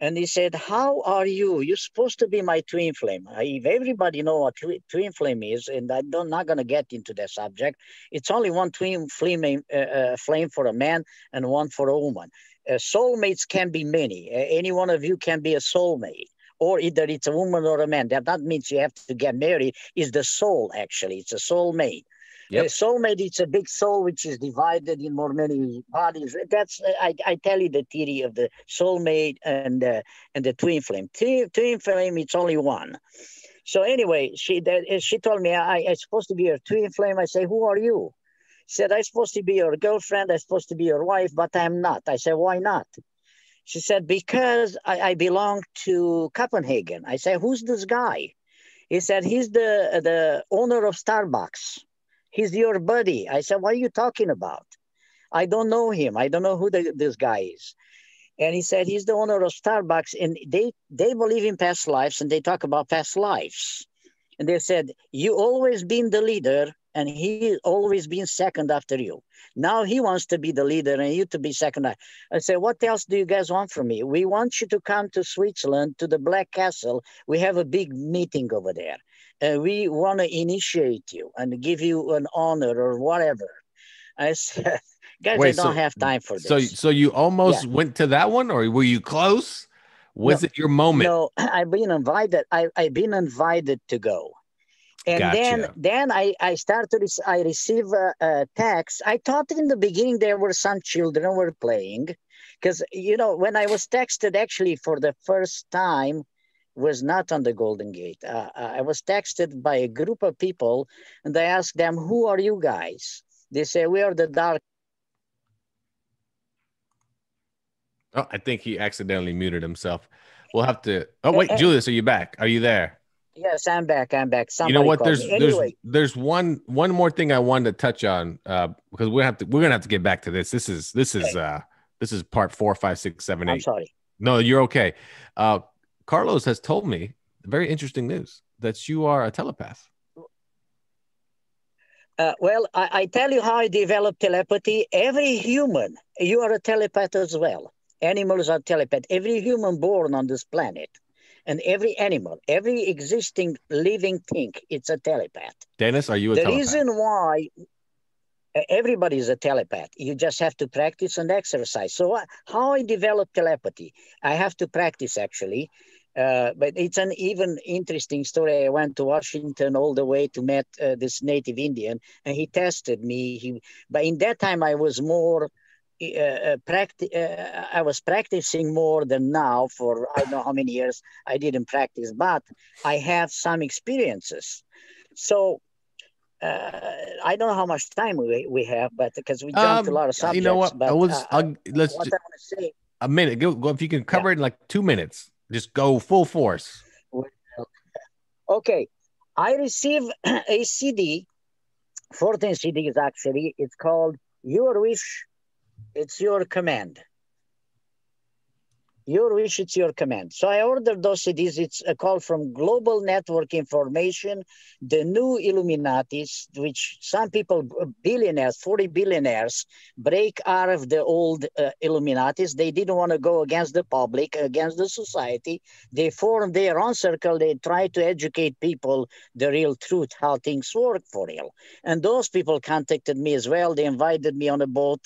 and he said, how are you? You're supposed to be my twin flame. I, everybody know what twi- twin flame is, and I'm not going to get into that subject. It's only one twin flame, uh, uh, flame for a man and one for a woman. Uh, soulmates can be many. Uh, any one of you can be a soulmate, or either it's a woman or a man. That, that means you have to get married. It's the soul, actually. It's a soulmate. Yep. A soulmate, it's a big soul which is divided in more many bodies. That's I, I tell you the theory of the soulmate and uh, and the twin flame. Twin, twin flame, it's only one. So anyway, she that, she told me I I'm supposed to be her twin flame. I say, who are you? She said, I'm supposed to be your girlfriend. I'm supposed to be your wife, but I'm not. I said, why not? She said, because I, I belong to Copenhagen. I said, who's this guy? He said, he's the the owner of Starbucks. He's your buddy. I said, what are you talking about? I don't know him. I don't know who the, this guy is. And he said, he's the owner of Starbucks. And they, they believe in past lives, and they talk about past lives. And they said, you always been the leader, and he always been second after you. Now he wants to be the leader and you to be second. I said, what else do you guys want from me? We want you to come to Switzerland, to the Black Castle. We have a big meeting over there. Uh, we want to initiate you and give you an honor or whatever. I said, guys, Wait, I don't so, have time for this. So, so you almost yeah. went to that one, or were you close? Was no, it your moment? No, I've been invited. I, I've been invited to go. And gotcha. then, then I, I started, I received a, a text. I thought in the beginning there were some children were playing, because, you know, when I was texted actually for the first time, was not on the Golden Gate. Uh, I was texted by a group of people, and I asked them, who are you guys? They say, we are the dark. Oh, I think he accidentally muted himself. We'll have to, oh wait, uh, Julius, are you back? Are you there? Yes, I'm back, I'm back. Somebody you know what, there's anyway. there's there's one one more thing I wanted to touch on, uh, because we have to, we're gonna have to get back to this. This is, this is, uh, this is part four, five, six, seven, eight. I'm sorry. No, you're okay. Uh, Carlos has told me very interesting news that you are a telepath. Uh, well, I, I tell you how I developed telepathy. Every human, you are a telepath as well. Animals are telepath. Every human born on this planet and every animal, every existing living thing, it's a telepath. Dennis, are you a the telepath? The reason why... Everybody is a telepath. You just have to practice and exercise. So uh, how I developed telepathy, I have to practice, actually. Uh, but it's an even interesting story. I went to Washington all the way to meet uh, this native Indian, and he tested me. He, but in that time, I was more uh, practi- uh, I was practicing more than now for I don't know how many years I didn't practice, but I have some experiences. So... Uh, I don't know how much time we, we have, but because we jumped um, a lot of subjects. You know what? But, I was, uh, I'll, let's what ju- I want to say, a minute. Go, go if you can cover yeah. it in like two minutes. Just go full force. Okay, I received a C D, fourteen C Ds actually. It's called "Your Wish, It's Your Command." Your wish, it's your command. So I ordered those C Ds. It's a call from Global Network Information, the new Illuminatis, which some people, billionaires, forty billionaires, break out of the old uh, Illuminatis. They didn't want to go against the public, against the society. They formed their own circle. They try to educate people the real truth, how things work for real. And those people contacted me as well. They invited me on a boat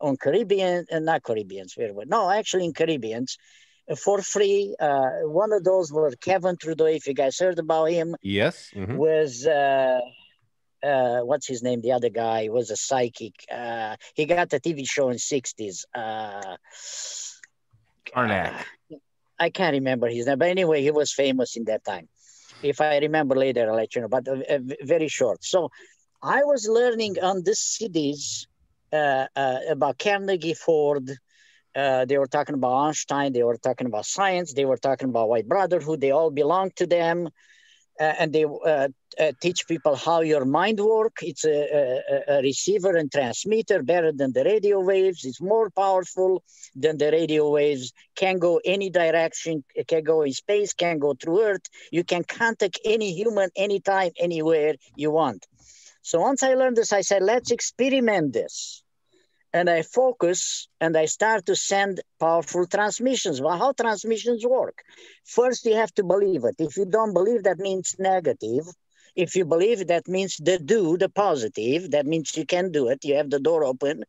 on Caribbean, uh, not Caribbeans, where were, no, actually in Caribbeans, uh, for free. Uh, one of those were Kevin Trudeau, if you guys heard about him. Yes. Mm-hmm. Was, uh, uh, what's his name? The other guy was a psychic. Uh, he got a T V show in sixties. Uh, Karnak. Uh, I can't remember his name, but anyway, he was famous in that time. If I remember later, I'll let you know, but uh, uh, very short. So I was learning on these C Ds, Uh, uh, about Carnegie Ford, uh, they were talking about Einstein, they were talking about science, they were talking about White Brotherhood, they all belong to them. uh, and they uh, uh, teach people how your mind works. It's a, a, a receiver and transmitter better than the radio waves. It's more powerful than the radio waves. Can go any direction, can go in space, can go through Earth. You can contact any human, anytime, anywhere you want. So once I learned this, I said, let's experiment this. And I focus and I start to send powerful transmissions. Well, how transmissions work? First, you have to believe it. If you don't believe, that means negative. If you believe, that means the do, the positive. That means you can do it. You have the door open.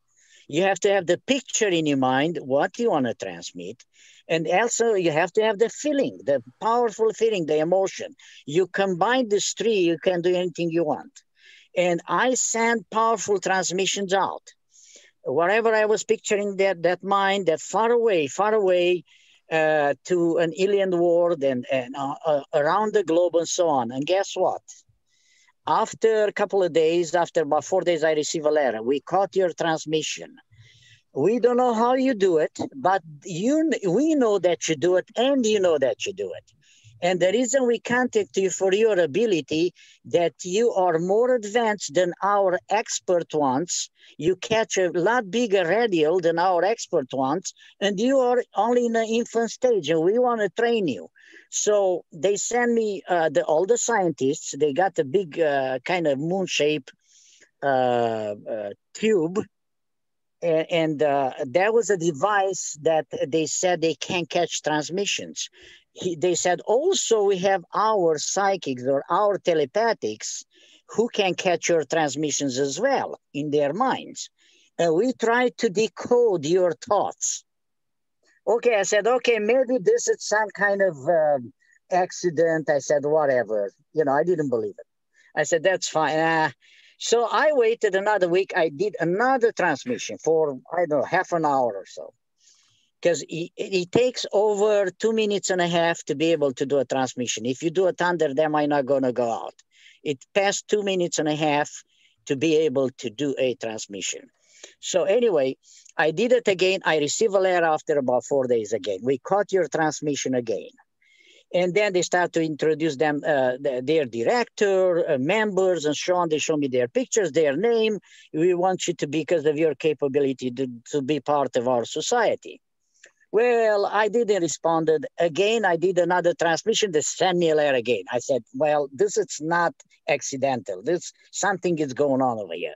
You have to have the picture in your mind, what you want to transmit. And also, you have to have the feeling, the powerful feeling, the emotion. You combine these three, you can do anything you want. And I send powerful transmissions out. Wherever I was picturing that that mind, that far away, far away uh, to an alien world and, and uh, uh, around the globe and so on. And guess what? After a couple of days, after about four days, I receive a letter. We caught your transmission. We don't know how you do it, but you, we know that you do it, and you know that you do it. And the reason we contact you for your ability that you are more advanced than our expert ones. You catch a lot bigger radial than our expert ones, and you are only in the infant stage, and we want to train you. So they send me uh, the, all the scientists. They got a big uh, kind of moon-shaped uh, uh, tube, and uh, that was a device that they said they can catch transmissions. He, they said, also, we have our psychics or our telepathics who can catch your transmissions as well in their minds. And we try to decode your thoughts. Okay, I said, okay, maybe this is some kind of um, accident. I said, whatever. You know, I didn't believe it. I said, that's fine. Uh, so I waited another week. I did another transmission for, I don't know, half an hour or so. Because it, it takes over two minutes and a half to be able to do a transmission. If you do it under, they might not going to go out. It passed two minutes and a half to be able to do a transmission. So anyway, I did it again. I received a letter after about four days again. We caught your transmission again. And then they start to introduce them, uh, their director, uh, members, and so on. They show me their pictures, their name. We want you to, because of your capability, to, to be part of our society. Well, I didn't respond. Again, I did another transmission. They sent me a letter again. I said, well, this is not accidental. This something is going on over here.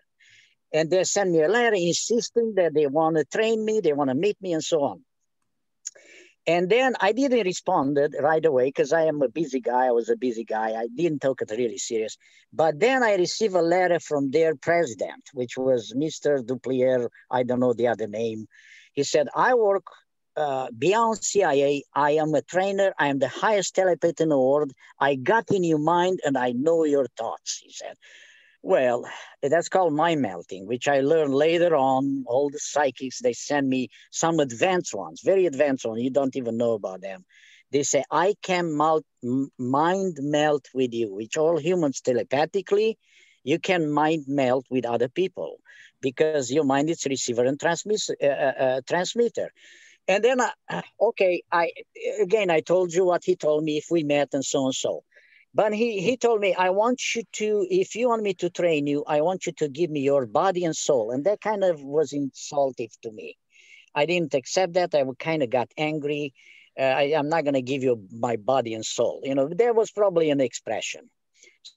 And they sent me a letter insisting that they want to train me, they want to meet me, and so on. And then I didn't respond right away because I am a busy guy. I was a busy guy. I didn't take it really serious. But then I received a letter from their president, which was Mister Duplier. I don't know the other name. He said, I work... Uh, beyond C I A, I am a trainer. I am the highest telepath in the world. I got in your mind and I know your thoughts, he said. Well, that's called mind melting, which I learned later on. All the psychics, they send me some advanced ones, very advanced ones. You don't even know about them. They say, I can melt, mind melt with you, which all humans telepathically, you can mind melt with other people because your mind is receiver and transmiss, uh, uh, transmitter. And then, uh, okay, I again, I told you what he told me if we met and so and so. But he, he told me, I want you to, if you want me to train you, I want you to give me your body and soul. And that kind of was insulting to me. I didn't accept that. I kind of got angry. Uh, I, I'm not going to give you my body and soul. You know, there was probably an expression.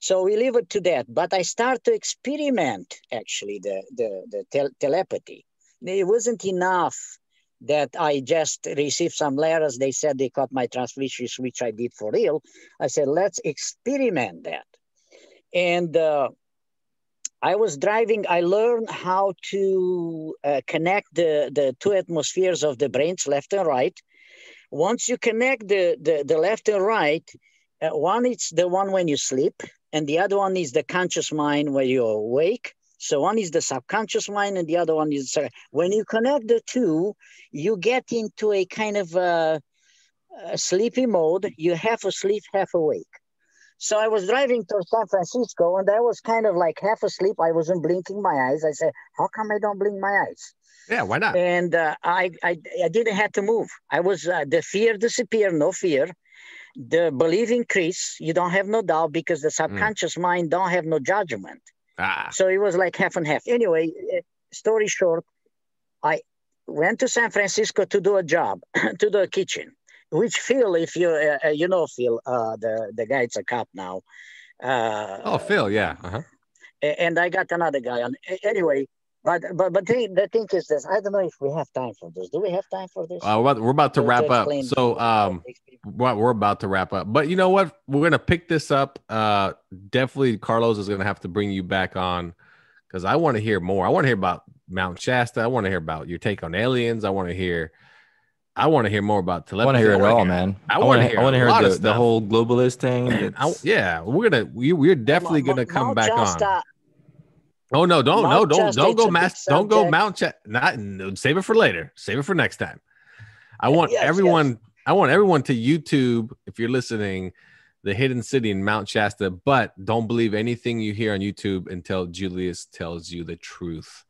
So we leave it to that. But I start to experiment, actually, the, the, the tel telepathy. It wasn't enough that I just received some letters. They said they caught my transmissions, which I did for real. I said, let's experiment that. And uh, I was driving. I learned how to uh, connect the, the two atmospheres of the brains, left and right. Once you connect the, the, the left and right, uh, one is the one when you sleep, and the other one is the conscious mind when you're awake. So one is the subconscious mind and the other one is, sorry. When you connect the two, you get into a kind of a, a sleepy mode. You half asleep, half awake. So I was driving to San Francisco and I was kind of like half asleep. I wasn't blinking my eyes. I said, how come I don't blink my eyes? Yeah, why not? And uh, I, I, I didn't have to move. I was, uh, the fear disappeared, no fear. the belief increase. You don't have no doubt because the subconscious mm. mind don't have no judgment. Ah. So it was like half and half. Anyway, story short, I went to San Francisco to do a job, to do a kitchen, which Phil, if you, uh, you know, Phil, uh, the, the guy, it's a cop now. Uh, oh, Phil. Yeah. Uh-huh. And I got another guy on anyway. But but but the, the thing is this. I don't know if we have time for this. Do we have time for this? Uh, we're, about, we're about to wrap up. So um, we're about to wrap up. But you know what? We're gonna pick this up. Uh, definitely, Carlos is gonna have to bring you back on because I want to hear more. I want to hear about Mount Shasta. I want to hear about your take on aliens. I want to hear. I want to hear more about telepathy. I want to hear it all, man. I want to hear. I want to hear the, the whole globalist thing. I, yeah, we're gonna. We, we're definitely gonna come back on. Oh no! Don't Mount no! Don't Shasta don't go mass! Don't go Mount Shasta. Not no, save it for later. Save it for next time. I want yes, everyone. Yes. I want everyone to YouTube if you're listening, the hidden city in Mount Shasta. But don't believe anything you hear on YouTube until Julius tells you the truth.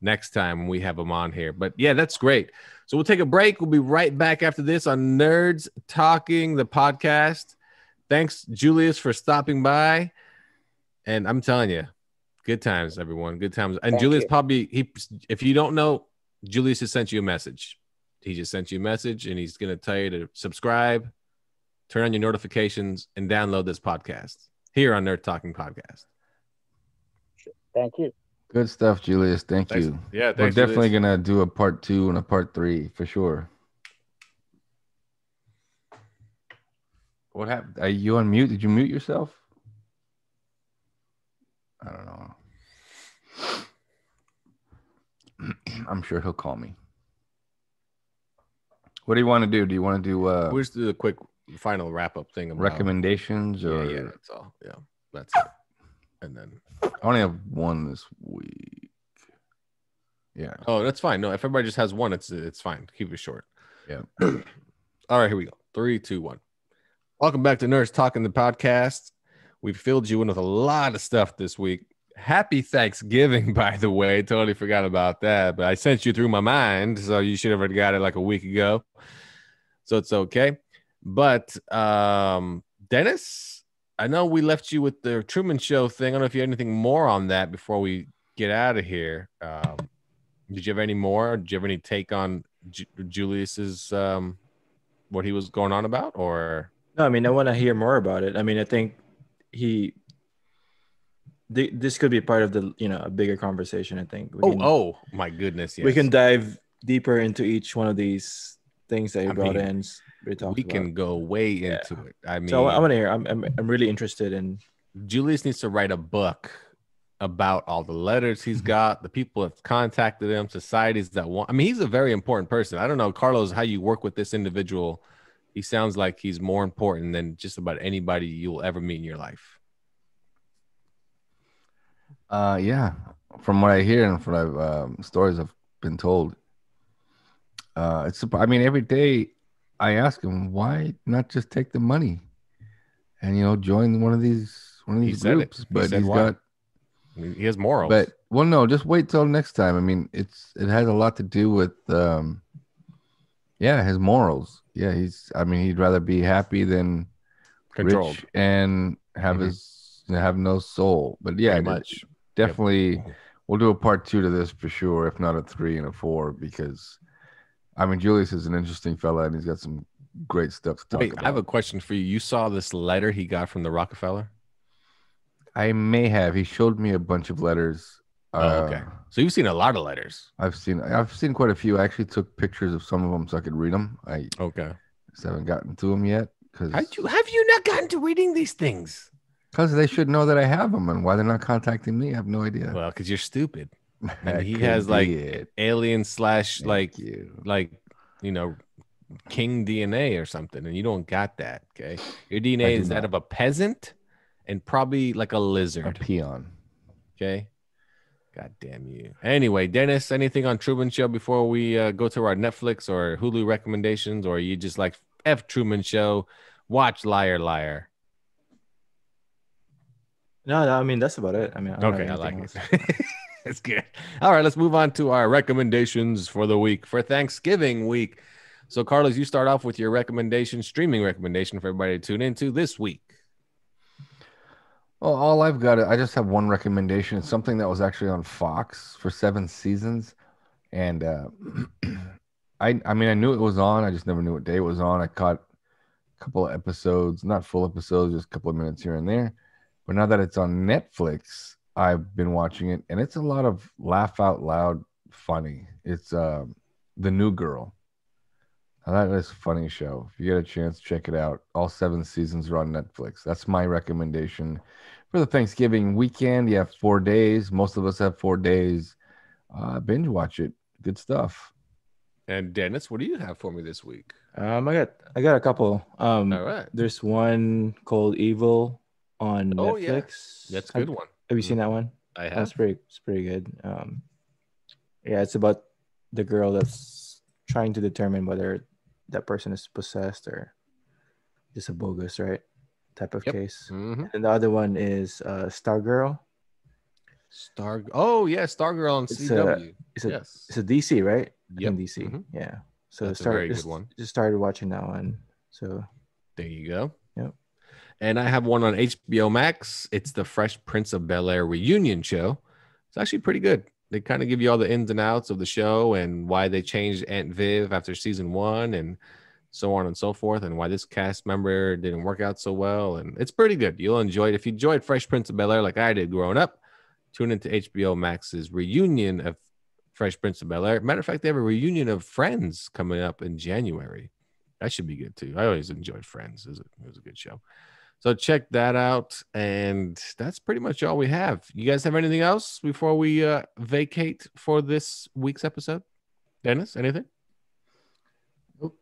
Next time we have him on here. But yeah, that's great. So we'll take a break. We'll be right back after this on Nerds Talking, the podcast. Thanks, Julius, for stopping by. And I'm telling you. Good times, everyone. Good times. And Thank Julius you. probably, he. if you don't know, Julius has sent you a message. He just sent you a message, and he's going to tell you to subscribe, turn on your notifications, and download this podcast here on Nerd Talking Podcast. Thank you. Good stuff, Julius. Thank thanks. you. Yeah, thanks, We're definitely going to do a part two and a part three for sure. What happened? Are you on mute? Did you mute yourself? I don't know. I'm sure he'll call me. What do you want to do? Do you want to do? Uh, we'll just do a quick final wrap up thing. About recommendations, or yeah, yeah, that's all. Yeah, that's it. And then I only have one this week. Yeah. Oh, that's fine. No, if everybody just has one, it's it's fine. Keep it short. Yeah. All right, here we go. Three, two, one. Welcome back to Nerds Talking the podcast. We filled you in with a lot of stuff this week. Happy Thanksgiving, by the way. Totally forgot about that, but I sent you through my mind, so you should have got it like a week ago. So it's okay. But um, Dennis, I know we left you with the Truman Show thing. I don't know if you had anything more on that before we get out of here. Um, did you have any more? Did you have any take on Ju- Julius's um, what he was going on about? Or no, I mean, I want to hear more about it. I mean, I think. He, th- this could be part of the, you know, a bigger conversation, I think. We oh, can, oh, my goodness. Yes. We can dive deeper into each one of these things that you I brought mean, in. We, we can about. go way yeah. into it. I mean, so I, I want to hear, I'm, I'm, I'm really interested in. Julius needs to write a book about all the letters he's got, the people that contacted him, societies that want. I mean, he's a very important person. I don't know, Carlos, how you work with this individual. He sounds like he's more important than just about anybody you'll ever meet in your life. Uh, yeah. From what I hear and from I've, um, stories I've been told, uh, it's, I mean, every day I ask him, why not just take the money and, you know, join one of these, one of these he groups, he but he's why. got, I mean, he has morals, but well, no, just wait till next time. I mean, it's, it has a lot to do with, um, yeah, his morals. Yeah, he's. I mean, he'd rather be happy than Controlled. rich and have mm-hmm. his have no soul. But yeah, much. definitely, yep. we'll do a part two to this for sure, if not a three and a four, because I mean, Julius is an interesting fella and he's got some great stuff to talk Wait, about. I have a question for you. You saw this letter he got from the Rockefeller? I may have. He showed me a bunch of letters. Oh, okay. Uh, so you've seen a lot of letters. I've seen I've seen quite a few. I actually took pictures of some of them so I could read them. I okay. Just haven't gotten to them yet. Cause How'd you, have you not gotten to reading these things? Because they should know that I have them, and why they're not contacting me, I have no idea. Well, because you're stupid. And he has like it. alien slash Thank like you. like you know king D N A or something, and you don't got that. Okay, your D N A is that of a peasant and probably like a lizard, a peon. Okay. God damn you. Anyway, Dennis, anything on Truman Show before we uh, go to our Netflix or Hulu recommendations, or you just like F Truman Show, watch Liar Liar? No, no, I mean, that's about it. I mean, I don't okay, I like else. it. That's good. All right, let's move on to our recommendations for the week, for Thanksgiving week. So, Carlos, you start off with your recommendation, streaming recommendation for everybody to tune into this week. Well, all I've got, I just have one recommendation. It's something that was actually on Fox for seven seasons. And uh, I I mean, I knew it was on. I just never knew what day it was on. I caught a couple of episodes, not full episodes, just a couple of minutes here and there. But now that it's on Netflix, I've been watching it. And it's a lot of laugh out loud funny. It's uh, The New Girl. I thought it was a funny show. If you get a chance, check it out. All seven seasons are on Netflix. That's my recommendation for the Thanksgiving weekend. You have four days. Most of us have four days. Uh, binge watch it. Good stuff. And Dennis, what do you have for me this week? Um, I got I got a couple. Um, All right. There's one called Evil on oh, Netflix. Yeah. That's a good have, one. Have you seen that one? I have. That's pretty, it's pretty good. Um, yeah, it's about the girl that's trying to determine whether that person is possessed or just a bogus, right? Type of yep. case. Mm-hmm. And the other one is uh, Stargirl. Star. Oh yeah, Stargirl on C W. A, it's a yes. it's a D C, right? Yeah, D C. Mm-hmm. Yeah. So that's start, a very just, good one. Just started watching that one. So there you go. Yep. And I have one on H B O Max. It's the Fresh Prince of Bel-Air reunion show. It's actually pretty good. They kind of give you all the ins and outs of the show and why they changed Aunt Viv after season one and so on and so forth, and why this cast member didn't work out so well. And it's pretty good. You'll enjoy it. If you enjoyed Fresh Prince of Bel-Air like I did growing up, tune into H B O Max's reunion of Fresh Prince of Bel-Air. Matter of fact, they have a reunion of Friends coming up in January. That should be good too. I always enjoyed Friends. It was a, it was a good show. So check that out, and that's pretty much all we have. You guys have anything else before we uh, vacate for this week's episode? Dennis, anything? Nope.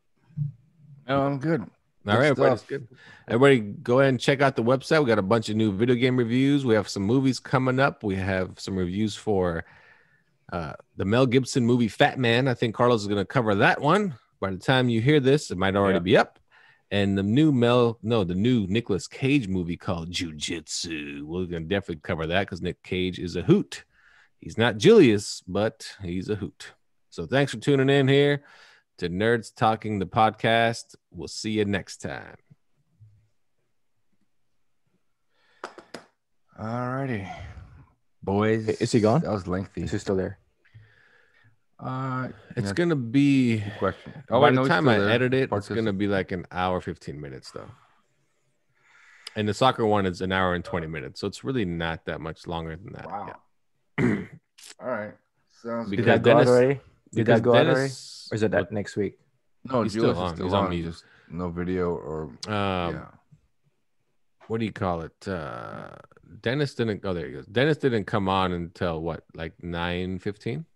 No, I'm good. All right, everybody's good. Everybody go ahead and check out the website. We got a bunch of new video game reviews. We have some movies coming up. We have some reviews for uh, the Mel Gibson movie Fat Man. I think Carlos is going to cover that one. By the time you hear this, it might already yeah. be up. And the new Mel, no, the new Nicolas Cage movie called Jiu-Jitsu. We're going to definitely cover that because Nick Cage is a hoot. He's not Julius, but he's a hoot. So thanks for tuning in here to Nerds Talking, the podcast. We'll see you next time. All righty. Boys. Is he gone? That was lengthy. Is he still there? Uh, it's yeah. gonna be question. Oh, by I know the time I there. edit it, Particip- it's gonna be like an hour fifteen minutes though. And the soccer one is an hour and twenty minutes, so it's really not that much longer than that. Wow. Yeah. All right. Sounds because good. Did that go Dennis, out already? Did that go Dennis, out already? Or is it that what, next week? No, he's Julius still on. Still he's on, on mute. No video or um, yeah. what do you call it? Uh, Dennis didn't. Oh, there he goes. Dennis didn't come on until what, like nine fifteen.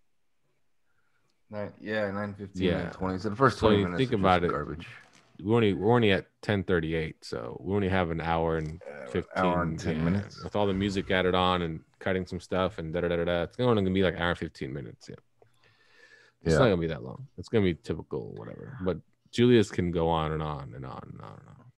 Nine, yeah, nine fifteen, yeah. nine twenty. So the first twenty so minutes. Think about it. Garbage. We're only we're only at ten thirty eight, so we only have an hour and fifteen uh, hour and ten yeah, minutes with all the music added on and cutting some stuff and da da da da. It's only gonna be like an hour and fifteen minutes. Yeah, it's yeah. not gonna be that long. It's gonna be typical, whatever. But Julius can go on and on and on and on and on.